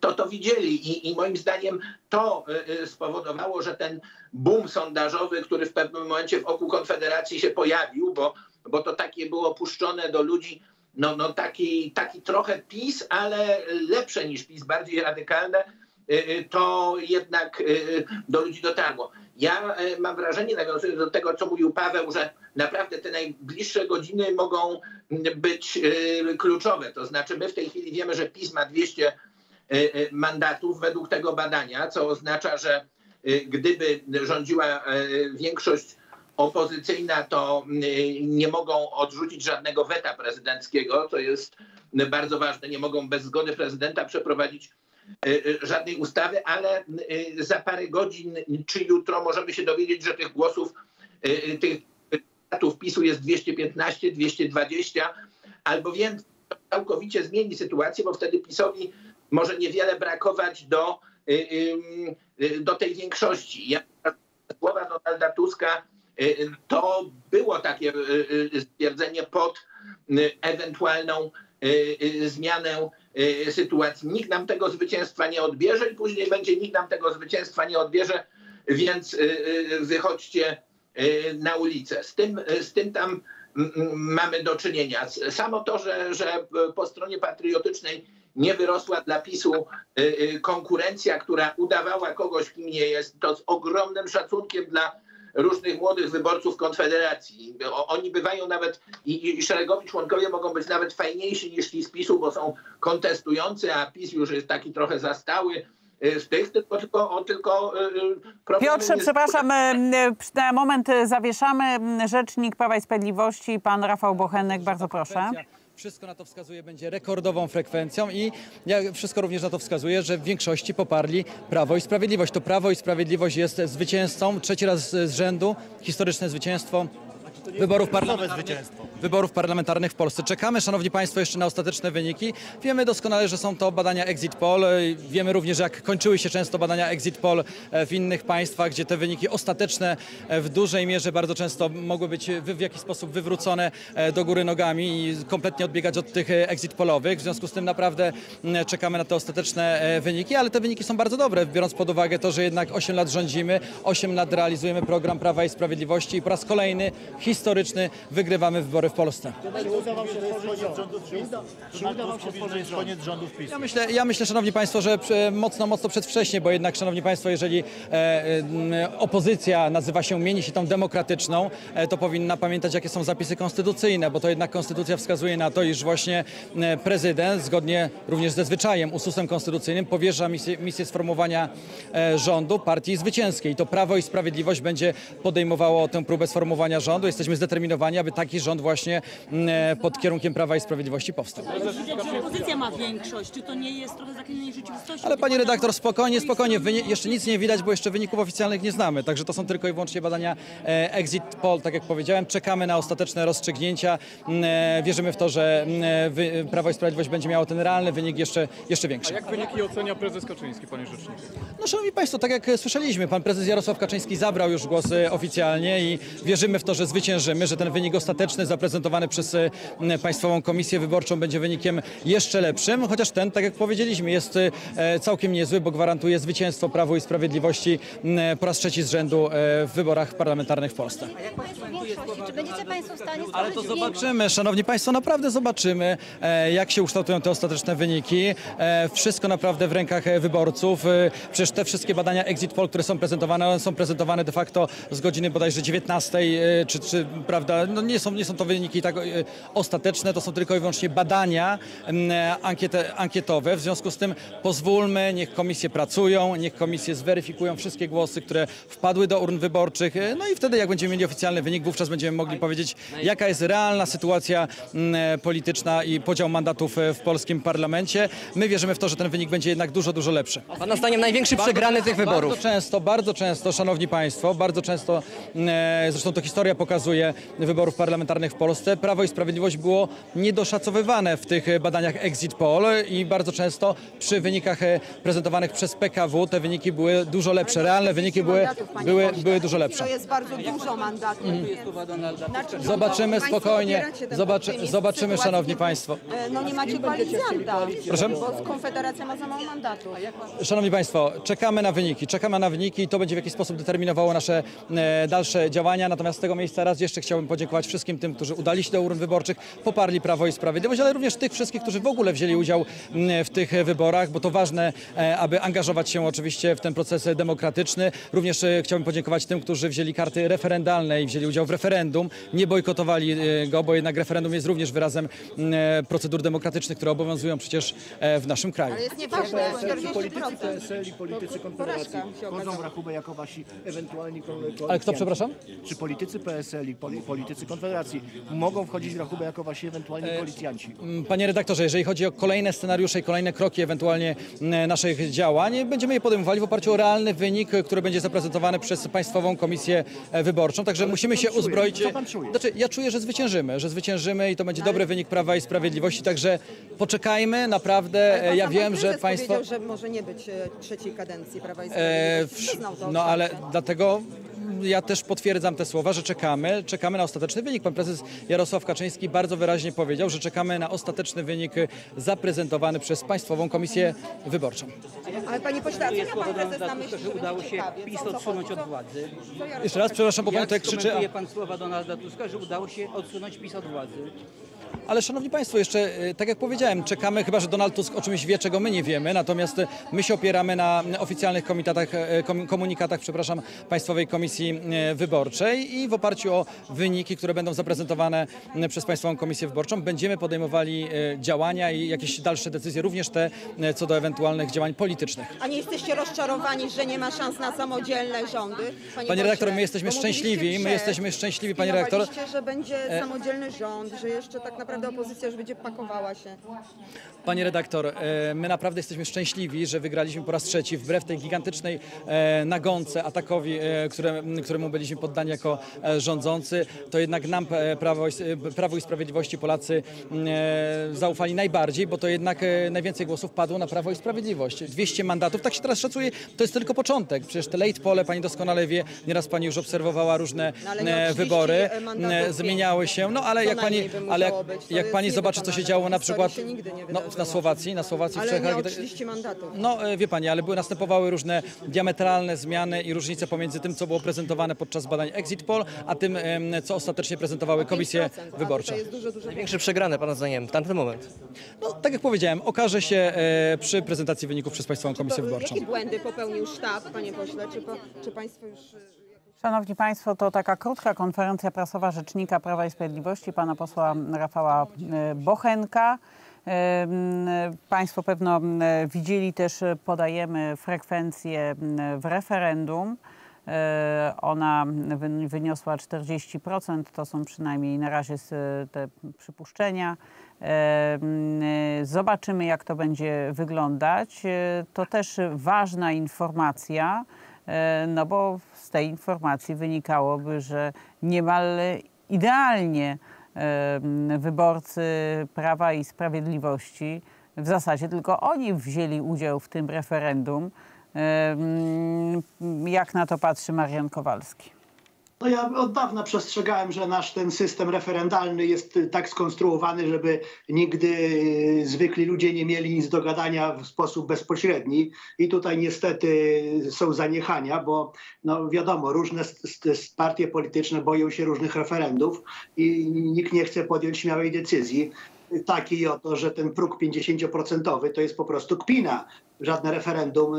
to widzieli. I moim zdaniem to spowodowało, że ten boom sondażowy, który w pewnym momencie w oku Konfederacji się pojawił, bo to takie było puszczone do ludzi, no taki trochę PiS, ale lepsze niż PiS, bardziej radykalne, to jednak do ludzi dotarło. Ja mam wrażenie, nawiązując do tego, co mówił Paweł, że naprawdę te najbliższe godziny mogą być kluczowe. To znaczy my w tej chwili wiemy, że PiS ma 200 mandatów według tego badania, co oznacza, że gdyby rządziła większość opozycyjna, to nie mogą odrzucić żadnego weta prezydenckiego, co jest bardzo ważne. Nie mogą bez zgody prezydenta przeprowadzić żadnej ustawy, ale za parę godzin czy jutro możemy się dowiedzieć, że tych głosów, tych kandydatów PiS-u jest 215, 220 albo więcej. To całkowicie zmieni sytuację, bo wtedy PiS-owi może niewiele brakować do tej większości. Ja, słowa Donalda Tuska, to było takie stwierdzenie pod ewentualną zmianę sytuacji. Nikt nam tego zwycięstwa nie odbierze i później będzie nikt nam tego zwycięstwa nie odbierze, więc wychodźcie na ulicę. Z tym tam mamy do czynienia. Samo to, że po stronie patriotycznej nie wyrosła dla PiS-u konkurencja, która udawała kogoś, kim nie jest, to z ogromnym szacunkiem dla różnych młodych wyborców Konfederacji. Oni bywają nawet, i szeregowi członkowie mogą być nawet fajniejsi niż ci z PiS-u, bo są kontestujący, a PiS już jest taki trochę zastały z tych, tylko Piotrze, przepraszam, na moment zawieszamy. Rzecznik Prawa i Sprawiedliwości, pan Rafał Bochenek, bardzo proszę. Wszystko na to wskazuje, będzie rekordową frekwencją i wszystko również na to wskazuje, że w większości poparli Prawo i Sprawiedliwość. To Prawo i Sprawiedliwość jest zwycięzcą, trzeci raz z rzędu, historyczne zwycięstwo wyborów parlamentarnych w Polsce. Czekamy, szanowni państwo, jeszcze na ostateczne wyniki. Wiemy doskonale, że są to badania exit poll. Wiemy również, jak kończyły się często badania exit poll w innych państwach, gdzie te wyniki ostateczne w dużej mierze bardzo często mogły być w jakiś sposób wywrócone do góry nogami i kompletnie odbiegać od tych exit pollowych. W związku z tym naprawdę czekamy na te ostateczne wyniki, ale te wyniki są bardzo dobre, biorąc pod uwagę to, że jednak 8 lat rządzimy, 8 lat realizujemy program Prawa i Sprawiedliwości i po raz kolejny historyczny wygrywamy wybory w Polsce. Czy uda wam się stworzyć koniec rządów PiS? Ja myślę, szanowni państwo, że mocno przedwcześnie, bo jednak, szanowni państwo, jeżeli opozycja nazywa się, mieni się tą demokratyczną, to powinna pamiętać, jakie są zapisy konstytucyjne, bo to jednak konstytucja wskazuje na to, iż właśnie prezydent, zgodnie również ze zwyczajem, ususem konstytucyjnym, powierza misję sformułowania rządu partii zwycięskiej. To Prawo i Sprawiedliwość będzie podejmowało tę próbę sformułowania rządu. Jesteśmy zdeterminowani, aby taki rząd właśnie pod kierunkiem Prawa i Sprawiedliwości powstał. Ale widać, że opozycja ma większość. Czy to nie jest trochę zaklinanie rzeczywistości? Ale pani redaktor, spokojnie. Jeszcze nic nie widać, bo jeszcze wyników oficjalnych nie znamy. Także to są tylko i wyłącznie badania exit poll, tak jak powiedziałem. Czekamy na ostateczne rozstrzygnięcia. Wierzymy w to, że Prawo i Sprawiedliwość będzie miało ten realny wynik jeszcze większy. A jak wyniki ocenia prezes Kaczyński, panie rzeczniku? No, szanowni państwo, tak jak słyszeliśmy, pan prezes Jarosław Kaczyński zabrał już głos oficjalnie i wierzymy w to, że zwyciężymy, że ten wynik ostateczny zaprezentowany przez Państwową Komisję Wyborczą będzie wynikiem jeszcze lepszym, chociaż ten, tak jak powiedzieliśmy, jest całkiem niezły, bo gwarantuje zwycięstwo Prawu i Sprawiedliwości po raz trzeci z rzędu w wyborach parlamentarnych w Polsce. A jak państwo większości, czy będziecie państwo w stanie stworzyć? Ale to zobaczymy, szanowni państwo, naprawdę zobaczymy, jak się ukształtują te ostateczne wyniki. Wszystko naprawdę w rękach wyborców. Przecież te wszystkie badania exit poll, które są prezentowane de facto z godziny bodajże 19, czy prawda, no nie są to wyniki tak ostateczne, to są tylko i wyłącznie badania ankietowe. W związku z tym pozwólmy, niech komisje pracują, niech komisje zweryfikują wszystkie głosy, które wpadły do urn wyborczych, no i wtedy, jak będziemy mieli oficjalny wynik, wówczas będziemy mogli powiedzieć, jaka jest realna sytuacja polityczna i podział mandatów w polskim parlamencie. My wierzymy w to, że ten wynik będzie jednak dużo lepszy. A pana zdaniem największy przegrany tych wyborów? Bardzo często, szanowni państwo, zresztą to historia pokazuje wyborów parlamentarnych w Polsce, Prawo i Sprawiedliwość było niedoszacowywane w tych badaniach exit poll i bardzo często przy wynikach prezentowanych przez PKW te wyniki były dużo lepsze, realne wyniki były dużo lepsze. To jest bardzo dużo mandatów. Zobaczymy spokojnie, zobaczymy, szanowni państwo. No nie macie koalicjanta, bo Konfederacja ma za mało mandatów. Szanowni państwo, czekamy na wyniki i to będzie w jakiś sposób determinowało nasze dalsze działania, natomiast z tego miejsca raz jeszcze chciałbym podziękować wszystkim tym, którzy udali się do urn wyborczych, poparli Prawo i Sprawiedliwość, ale również tych wszystkich, którzy w ogóle wzięli udział w tych wyborach, bo to ważne, aby angażować się oczywiście w ten proces demokratyczny. Również chciałbym podziękować tym, którzy wzięli karty referendalne i wzięli udział w referendum, nie bojkotowali go, bo jednak referendum jest również wyrazem procedur demokratycznych, które obowiązują przecież w naszym kraju. Ale jest nieważne, politycy PSL i politycy Konfederacji chodzą w rachubę jako wasi ewentualni koalicjanci. Ale kto, przepraszam? Czy politycy PSL i politycy Konfederacji mogą wchodzić w rachubę jako wasi ewentualni koalicjanci? Panie redaktorze, jeżeli chodzi o kolejne scenariusze i kolejne kroki ewentualnie naszych działań, będziemy je podejmowali w oparciu o realny wynik, który będzie zaprezentowany przez Państwową Komisję Wyborczą. Także musimy się uzbroić. Co pan czuje? Znaczy, ja czuję, że zwyciężymy i to będzie dobry wynik Prawa i Sprawiedliwości. Także poczekajmy, naprawdę. Ja wiem, że państwo... Powiedział, że może nie być trzeciej kadencji Prawa i Sprawiedliwości. No ale dlatego... Ja też potwierdzam te słowa, że czekamy na ostateczny wynik. Pan prezes Jarosław Kaczyński bardzo wyraźnie powiedział, że czekamy na ostateczny wynik zaprezentowany przez Państwową Komisję Wyborczą. Ale panie pośle, co pan prezes na myśli, że udało się PiS odsunąć od władzy? Jeszcze raz, przepraszam, bo pan tutaj krzyczy. Komentuje pan słowa Donalda Tuska, że udało się odsunąć PiS od władzy? Ale szanowni państwo, jeszcze tak jak powiedziałem, czekamy, chyba że Donald Tusk o czymś wie, czego my nie wiemy, natomiast my się opieramy na oficjalnych komunikatach Państwowej Komisji Wyborczej i w oparciu o wyniki, które będą zaprezentowane przez Państwową Komisję Wyborczą, będziemy podejmowali działania i jakieś dalsze decyzje, również te co do ewentualnych działań politycznych. A nie jesteście rozczarowani, że nie ma szans na samodzielne rządy? Panie redaktor, my jesteśmy szczęśliwi, panie redaktor. Że będzie samodzielny rząd, że jeszcze tak naprawdę twarda opozycja, że będzie pakowała się. Panie redaktor, my naprawdę jesteśmy szczęśliwi, że wygraliśmy po raz trzeci, wbrew tej gigantycznej nagonce, atakowi, któremu byliśmy poddani jako rządzący. To jednak nam, Prawo i Sprawiedliwości, Polacy zaufali najbardziej, bo to jednak najwięcej głosów padło na Prawo i Sprawiedliwość. 200 mandatów, tak się teraz szacuje, to jest tylko początek. Przecież te late pole, pani doskonale wie, nieraz pani już obserwowała różne wybory, zmieniały się, no ale jak pani, jak pani zobaczy, co się działo na przykład na Słowacji, ale w Czechach, no wie pani, ale następowały różne diametralne zmiany i różnice pomiędzy tym, co było prezentowane podczas badań Exit Poll, a tym, co ostatecznie prezentowały komisje wyborcze. To jest dużo największe przegrane, pana zdaniem, w tamtym moment? No, tak jak powiedziałem, okaże się przy prezentacji wyników przez Państwową Komisję Wyborczą. Jakie błędy popełnił sztab, panie pośle? Czy Państwo już... Szanowni Państwo, to taka krótka konferencja prasowa rzecznika Prawa i Sprawiedliwości, pana posła Rafała Bochenka. Państwo pewno widzieli też, podajemy frekwencję w referendum. Ona wyniosła 40%, to są przynajmniej na razie te przypuszczenia. Zobaczymy, jak to będzie wyglądać. To też ważna informacja, no bo z tej informacji wynikałoby, że niemal idealnie wyborcy Prawa i Sprawiedliwości, w zasadzie tylko oni wzięli udział w tym referendum. Jak na to patrzy Marian Kowalski? No ja od dawna przestrzegałem, że nasz ten system referendalny jest tak skonstruowany, żeby nigdy zwykli ludzie nie mieli nic do gadania w sposób bezpośredni. I tutaj niestety są zaniechania, bo no wiadomo, różne partie polityczne boją się różnych referendów i nikt nie chce podjąć śmiałej decyzji. Taki oto, że ten próg 50% to jest po prostu kpina. Żadne referendum,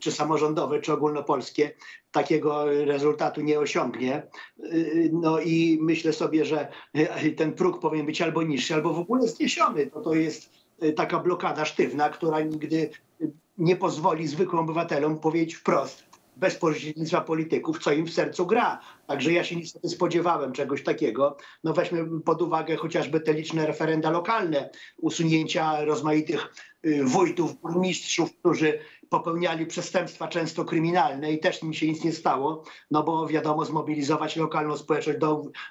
czy samorządowe, czy ogólnopolskie, takiego rezultatu nie osiągnie. No i myślę sobie, że ten próg powinien być albo niższy, albo w ogóle zniesiony. To jest taka blokada sztywna, która nigdy nie pozwoli zwykłym obywatelom powiedzieć wprost, bez pośrednictwa polityków, co im w sercu gra. Także ja się nie spodziewałem czegoś takiego. No weźmy pod uwagę chociażby te liczne referenda lokalne, usunięcia rozmaitych wójtów, burmistrzów, którzy popełniali przestępstwa często kryminalne i też im się nic nie stało, no bo wiadomo, zmobilizować lokalną społeczność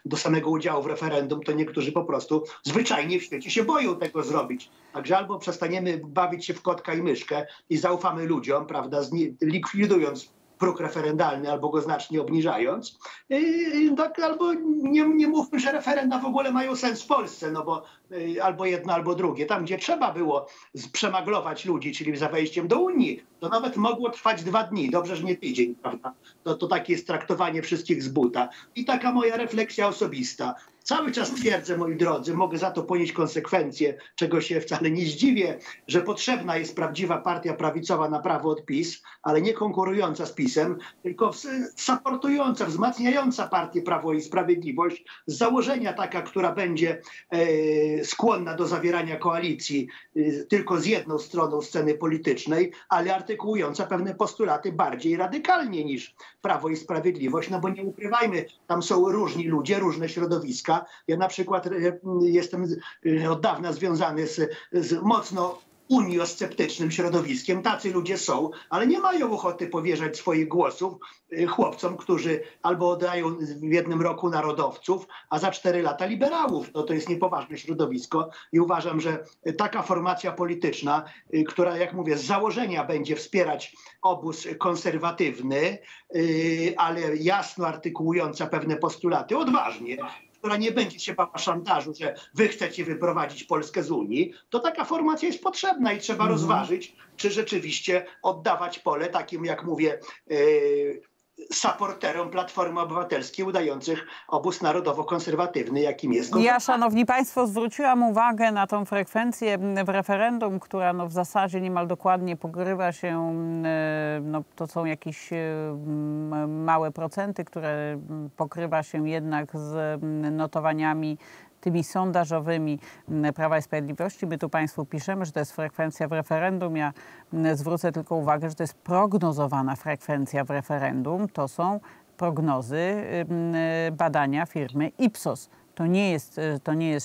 do samego udziału w referendum, to niektórzy po prostu zwyczajnie w świecie się boją tego zrobić. Także albo przestaniemy bawić się w kotka i myszkę i zaufamy ludziom, prawda, likwidując próg referendalny albo go znacznie obniżając, tak, albo nie mówmy, że referenda w ogóle mają sens w Polsce, no bo albo jedno, albo drugie. Tam, gdzie trzeba było przemaglować ludzi, czyli za wejściem do Unii, to nawet mogło trwać 2 dni, dobrze, że nie tydzień, prawda? To takie jest traktowanie wszystkich z buta. I taka moja refleksja osobista. Cały czas twierdzę, moi drodzy, mogę za to ponieść konsekwencje, czego się wcale nie zdziwię, że potrzebna jest prawdziwa partia prawicowa na prawo od PiS, ale nie konkurująca z PiS-em, tylko supportująca, wzmacniająca partię Prawo i Sprawiedliwość z założenia taka, która będzie skłonna do zawierania koalicji tylko z jedną stroną sceny politycznej, ale artykułująca pewne postulaty bardziej radykalnie niż Prawo i Sprawiedliwość, no bo nie ukrywajmy, tam są różni ludzie, różne środowiska. Ja na przykład jestem od dawna związany z mocno uniosceptycznym środowiskiem. Tacy ludzie są, ale nie mają ochoty powierzać swoich głosów chłopcom, którzy albo oddają w jednym roku narodowców, a za 4 lata liberałów. No to jest niepoważne środowisko i uważam, że taka formacja polityczna, która, jak mówię, z założenia będzie wspierać obóz konserwatywny, ale jasno artykułująca pewne postulaty, odważnie, która nie będzie się bała szantażu, że wy chcecie wyprowadzić Polskę z Unii, to taka formacja jest potrzebna i trzeba rozważyć, czy rzeczywiście oddawać pole takim, jak mówię, supporterom Platformy Obywatelskiej udających obóz narodowo-konserwatywny, jakim jest. Ja, szanowni państwo, zwróciłam uwagę na tą frekwencję w referendum, która no, w zasadzie niemal dokładnie pokrywa się, no, to są jakieś małe procenty, które pokrywa się jednak z notowaniami tymi sondażowymi Prawa i Sprawiedliwości. My tu Państwu piszemy, że to jest frekwencja w referendum. Ja zwrócę tylko uwagę, że to jest prognozowana frekwencja w referendum. To są prognozy badania firmy Ipsos. To nie jest,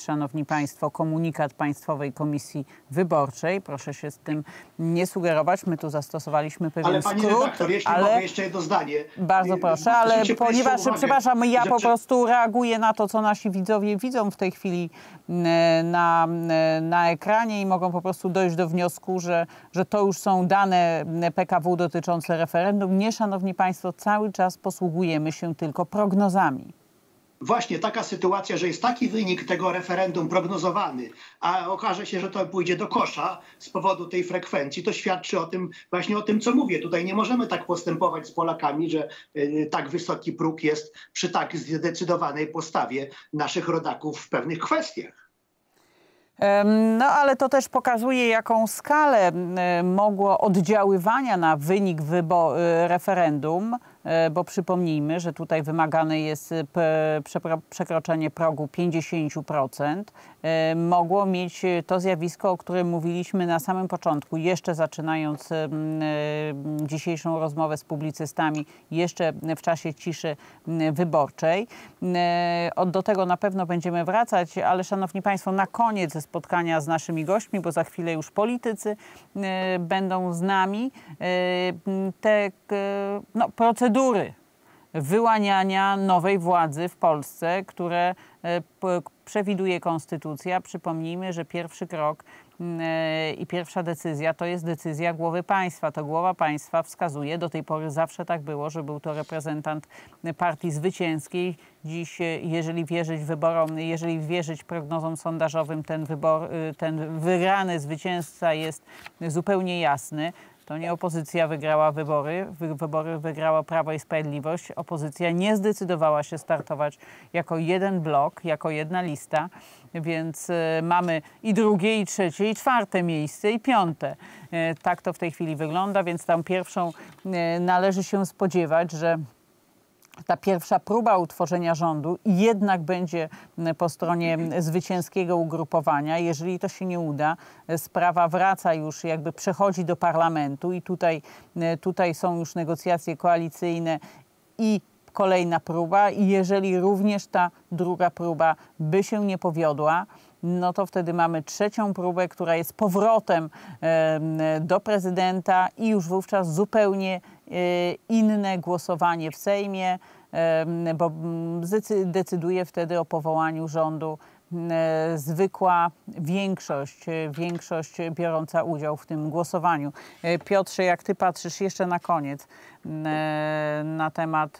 szanowni państwo, komunikat Państwowej Komisji Wyborczej. Proszę się z tym nie sugerować. My tu zastosowaliśmy pewien skrót. Pani redaktor, jeśli mogę jeszcze jedno zdanie. Bardzo proszę, ale ponieważ, przepraszam, ja po prostu reaguję na to, co nasi widzowie widzą w tej chwili na ekranie i mogą po prostu dojść do wniosku, że to już są dane PKW dotyczące referendum. Nie, szanowni państwo, cały czas posługujemy się tylko prognozami. Właśnie taka sytuacja, że jest taki wynik tego referendum prognozowany, a okaże się, że to pójdzie do kosza z powodu tej frekwencji, to świadczy o tym, właśnie o tym, co mówię. Tutaj nie możemy tak postępować z Polakami, że tak wysoki próg jest przy tak zdecydowanej postawie naszych rodaków w pewnych kwestiach. No ale to też pokazuje, jaką skalę mogło oddziaływania na wynik referendum, bo przypomnijmy, że tutaj wymagane jest przekroczenie progu 50%. Mogło mieć to zjawisko, o którym mówiliśmy na samym początku, jeszcze zaczynając dzisiejszą rozmowę z publicystami, jeszcze w czasie ciszy wyborczej. Do tego na pewno będziemy wracać, ale szanowni państwo, na koniec spotkania z naszymi gośćmi, bo za chwilę już politycy będą z nami, te procedury wyłaniania nowej władzy w Polsce, które przewiduje konstytucja. Przypomnijmy, że pierwszy krok i pierwsza decyzja to jest decyzja głowy państwa. To głowa państwa wskazuje, do tej pory zawsze tak było, że był to reprezentant partii zwycięskiej. Dziś, jeżeli wierzyć wyborom, jeżeli wierzyć prognozom sondażowym, ten wygrany zwycięzca jest zupełnie jasny. To nie opozycja wygrała wybory, wybory wygrała Prawo i Sprawiedliwość. Opozycja nie zdecydowała się startować jako jeden blok, jako jedna lista, więc mamy i drugie, i trzecie, i czwarte miejsce, i piąte. Tak to w tej chwili wygląda, więc tam pierwszą należy się spodziewać, że ta pierwsza próba utworzenia rządu jednak będzie po stronie zwycięskiego ugrupowania. Jeżeli to się nie uda, sprawa wraca już, jakby przechodzi do parlamentu i tutaj są już negocjacje koalicyjne i kolejna próba. I jeżeli również ta druga próba by się nie powiodła, no to wtedy mamy trzecią próbę, która jest powrotem do prezydenta i już wówczas zupełnie inne głosowanie w Sejmie, bo decyduje wtedy o powołaniu rządu zwykła większość biorąca udział w tym głosowaniu. Piotrze, jak ty patrzysz jeszcze na koniec na temat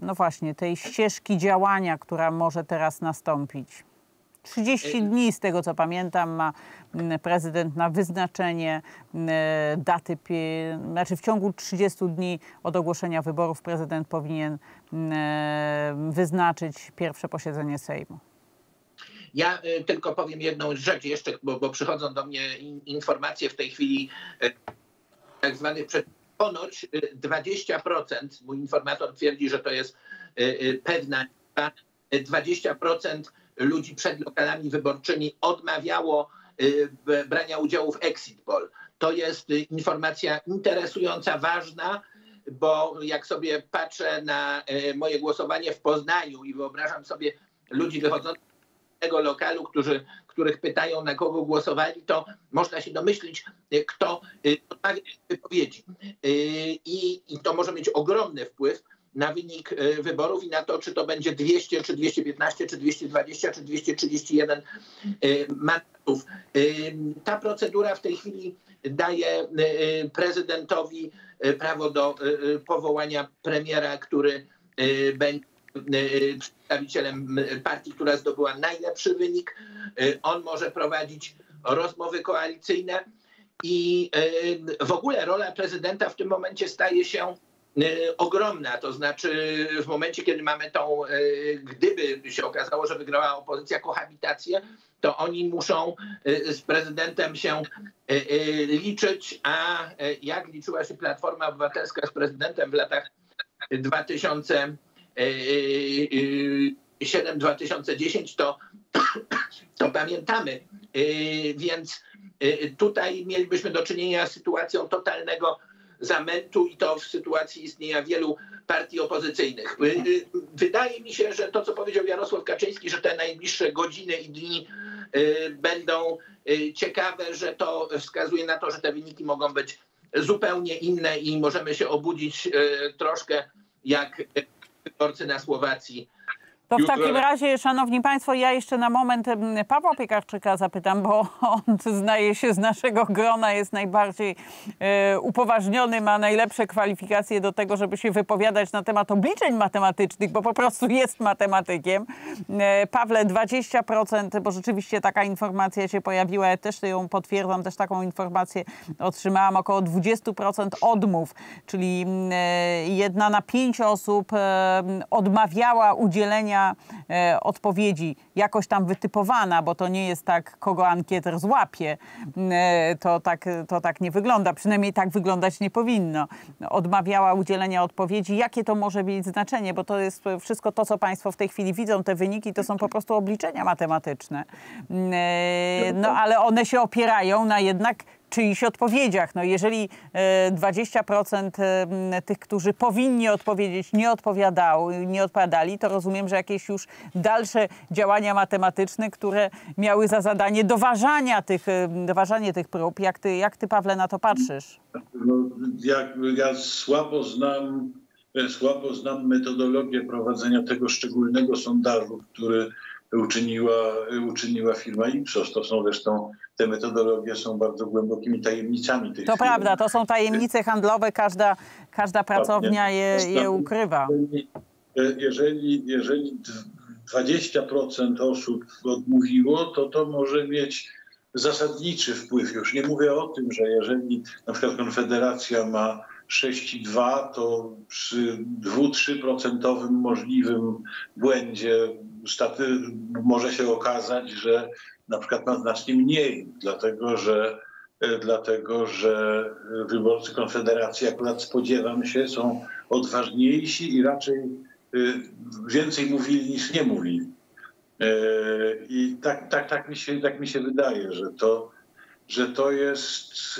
no właśnie tej ścieżki działania, która może teraz nastąpić? 30 dni, z tego co pamiętam, ma prezydent na wyznaczenie daty, znaczy w ciągu 30 dni od ogłoszenia wyborów prezydent powinien wyznaczyć pierwsze posiedzenie Sejmu. Ja tylko powiem jedną rzecz jeszcze, bo przychodzą do mnie informacje w tej chwili tak zwanych, ponoć 20%, mój informator twierdzi, że to jest pewna 20% ludzi przed lokalami wyborczymi odmawiało brania udziału w exit poll. To jest informacja interesująca, ważna, bo jak sobie patrzę na moje głosowanie w Poznaniu i wyobrażam sobie ludzi wychodzących z tego lokalu, których pytają, na kogo głosowali, to można się domyślić, kto odmawia wypowiedzi. I to może mieć ogromny wpływ na wynik wyborów i na to, czy to będzie 200, czy 215, czy 220, czy 231 mandatów. Ta procedura w tej chwili daje prezydentowi prawo do powołania premiera, który będzie przedstawicielem partii, która zdobyła najlepszy wynik. On może prowadzić rozmowy koalicyjne i w ogóle rola prezydenta w tym momencie staje się ogromna, to znaczy w momencie, kiedy mamy tą, gdyby się okazało, że wygrała opozycja kohabitację, to oni muszą z prezydentem się liczyć, a jak liczyła się Platforma Obywatelska z prezydentem w latach 2007-2010, to pamiętamy, więc tutaj mielibyśmy do czynienia z sytuacją totalnego zamętu i to w sytuacji istnienia wielu partii opozycyjnych. Wydaje mi się, że to, co powiedział Jarosław Kaczyński, że te najbliższe godziny i dni będą ciekawe, że to wskazuje na to, że te wyniki mogą być zupełnie inne i możemy się obudzić troszkę jak wyborcy na Słowacji. To w takim razie, szanowni państwo, ja jeszcze na moment Pawła Piekarczyka zapytam, bo on zdaje się z naszego grona jest najbardziej upoważniony, ma najlepsze kwalifikacje do tego, żeby się wypowiadać na temat obliczeń matematycznych, bo po prostu jest matematykiem. Pawle, 20%, bo rzeczywiście taka informacja się pojawiła, ja też ją potwierdzam, też taką informację otrzymałam, około 20% odmów, czyli 1 na 5 osób odmawiała udzielenia odpowiedzi, jakoś tam wytypowana, bo to nie jest tak, kogo ankieter złapie. To tak nie wygląda. Przynajmniej tak wyglądać nie powinno. Odmawiała udzielenia odpowiedzi. Jakie to może mieć znaczenie? Bo to jest wszystko to, co państwo w tej chwili widzą. Te wyniki to są po prostu obliczenia matematyczne. No ale one się opierają na jednak czyichś odpowiedziach. No jeżeli 20% tych, którzy powinni odpowiedzieć, nie odpowiadali, to rozumiem, że jakieś już dalsze działania matematyczne, które miały za zadanie doważanie tych prób. Jak ty, Pawle, na to patrzysz? No, ja słabo znam metodologię prowadzenia tego szczególnego sondażu, który uczyniła firma Ipsos. To są zresztą, te metodologie są bardzo głębokimi tajemnicami tych firm. To prawda, to są tajemnice handlowe, każda pracownia je ukrywa. Jeżeli 20% osób odmówiło, to może mieć zasadniczy wpływ. Już nie mówię o tym, że jeżeli na przykład Konfederacja ma 6,2, to przy 2–3% możliwym błędzie może się okazać, że na przykład ma znacznie mniej, dlatego że wyborcy Konfederacji, akurat spodziewam się, są odważniejsi i raczej więcej mówili niż nie mówili. I tak mi się wydaje, że to jest,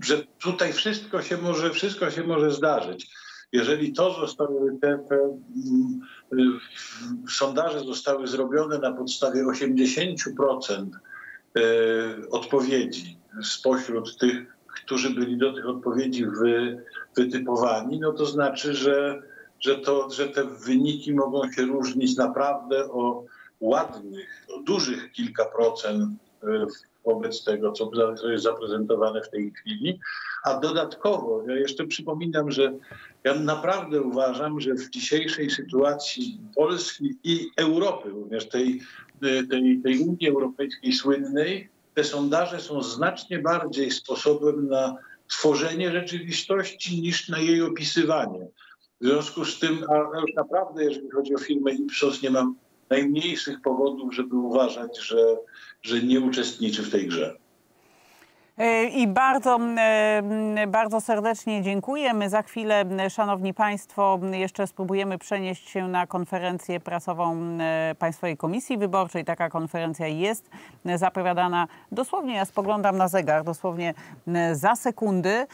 że tutaj wszystko się może zdarzyć. Jeżeli sondaże zostały zrobione na podstawie 80% odpowiedzi spośród tych, którzy byli do tych odpowiedzi wytypowani, no to znaczy, że te wyniki mogą się różnić naprawdę o ładnych, o dużych kilka procent wobec tego, co jest zaprezentowane w tej chwili. A dodatkowo, ja jeszcze przypominam, że ja naprawdę uważam, że w dzisiejszej sytuacji Polski i Europy, również tej Unii Europejskiej słynnej, te sondaże są znacznie bardziej sposobem na tworzenie rzeczywistości niż na jej opisywanie. W związku z tym, a już naprawdę, jeżeli chodzi o firmę Ipsos, nie mam najmniejszych powodów, żeby uważać, że nie uczestniczy w tej grze. I bardzo, bardzo serdecznie dziękujemy. Za chwilę, szanowni państwo, jeszcze spróbujemy przenieść się na konferencję prasową Państwowej Komisji Wyborczej. Taka konferencja jest zapowiadana dosłownie, ja spoglądam na zegar, dosłownie za sekundy.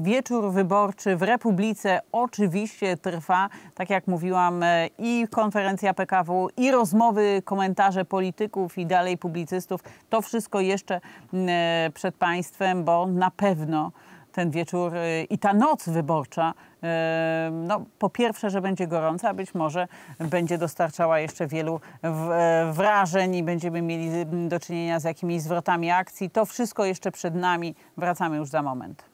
Wieczór wyborczy w Republice oczywiście trwa, tak jak mówiłam, i konferencja PKW, i rozmowy, komentarze polityków i dalej publicystów. To wszystko jeszcze przed państwem, bo na pewno ten wieczór i ta noc wyborcza, no po pierwsze, że będzie gorąca, a być może będzie dostarczała jeszcze wielu wrażeń i będziemy mieli do czynienia z jakimiś zwrotami akcji. To wszystko jeszcze przed nami. Wracamy już za moment.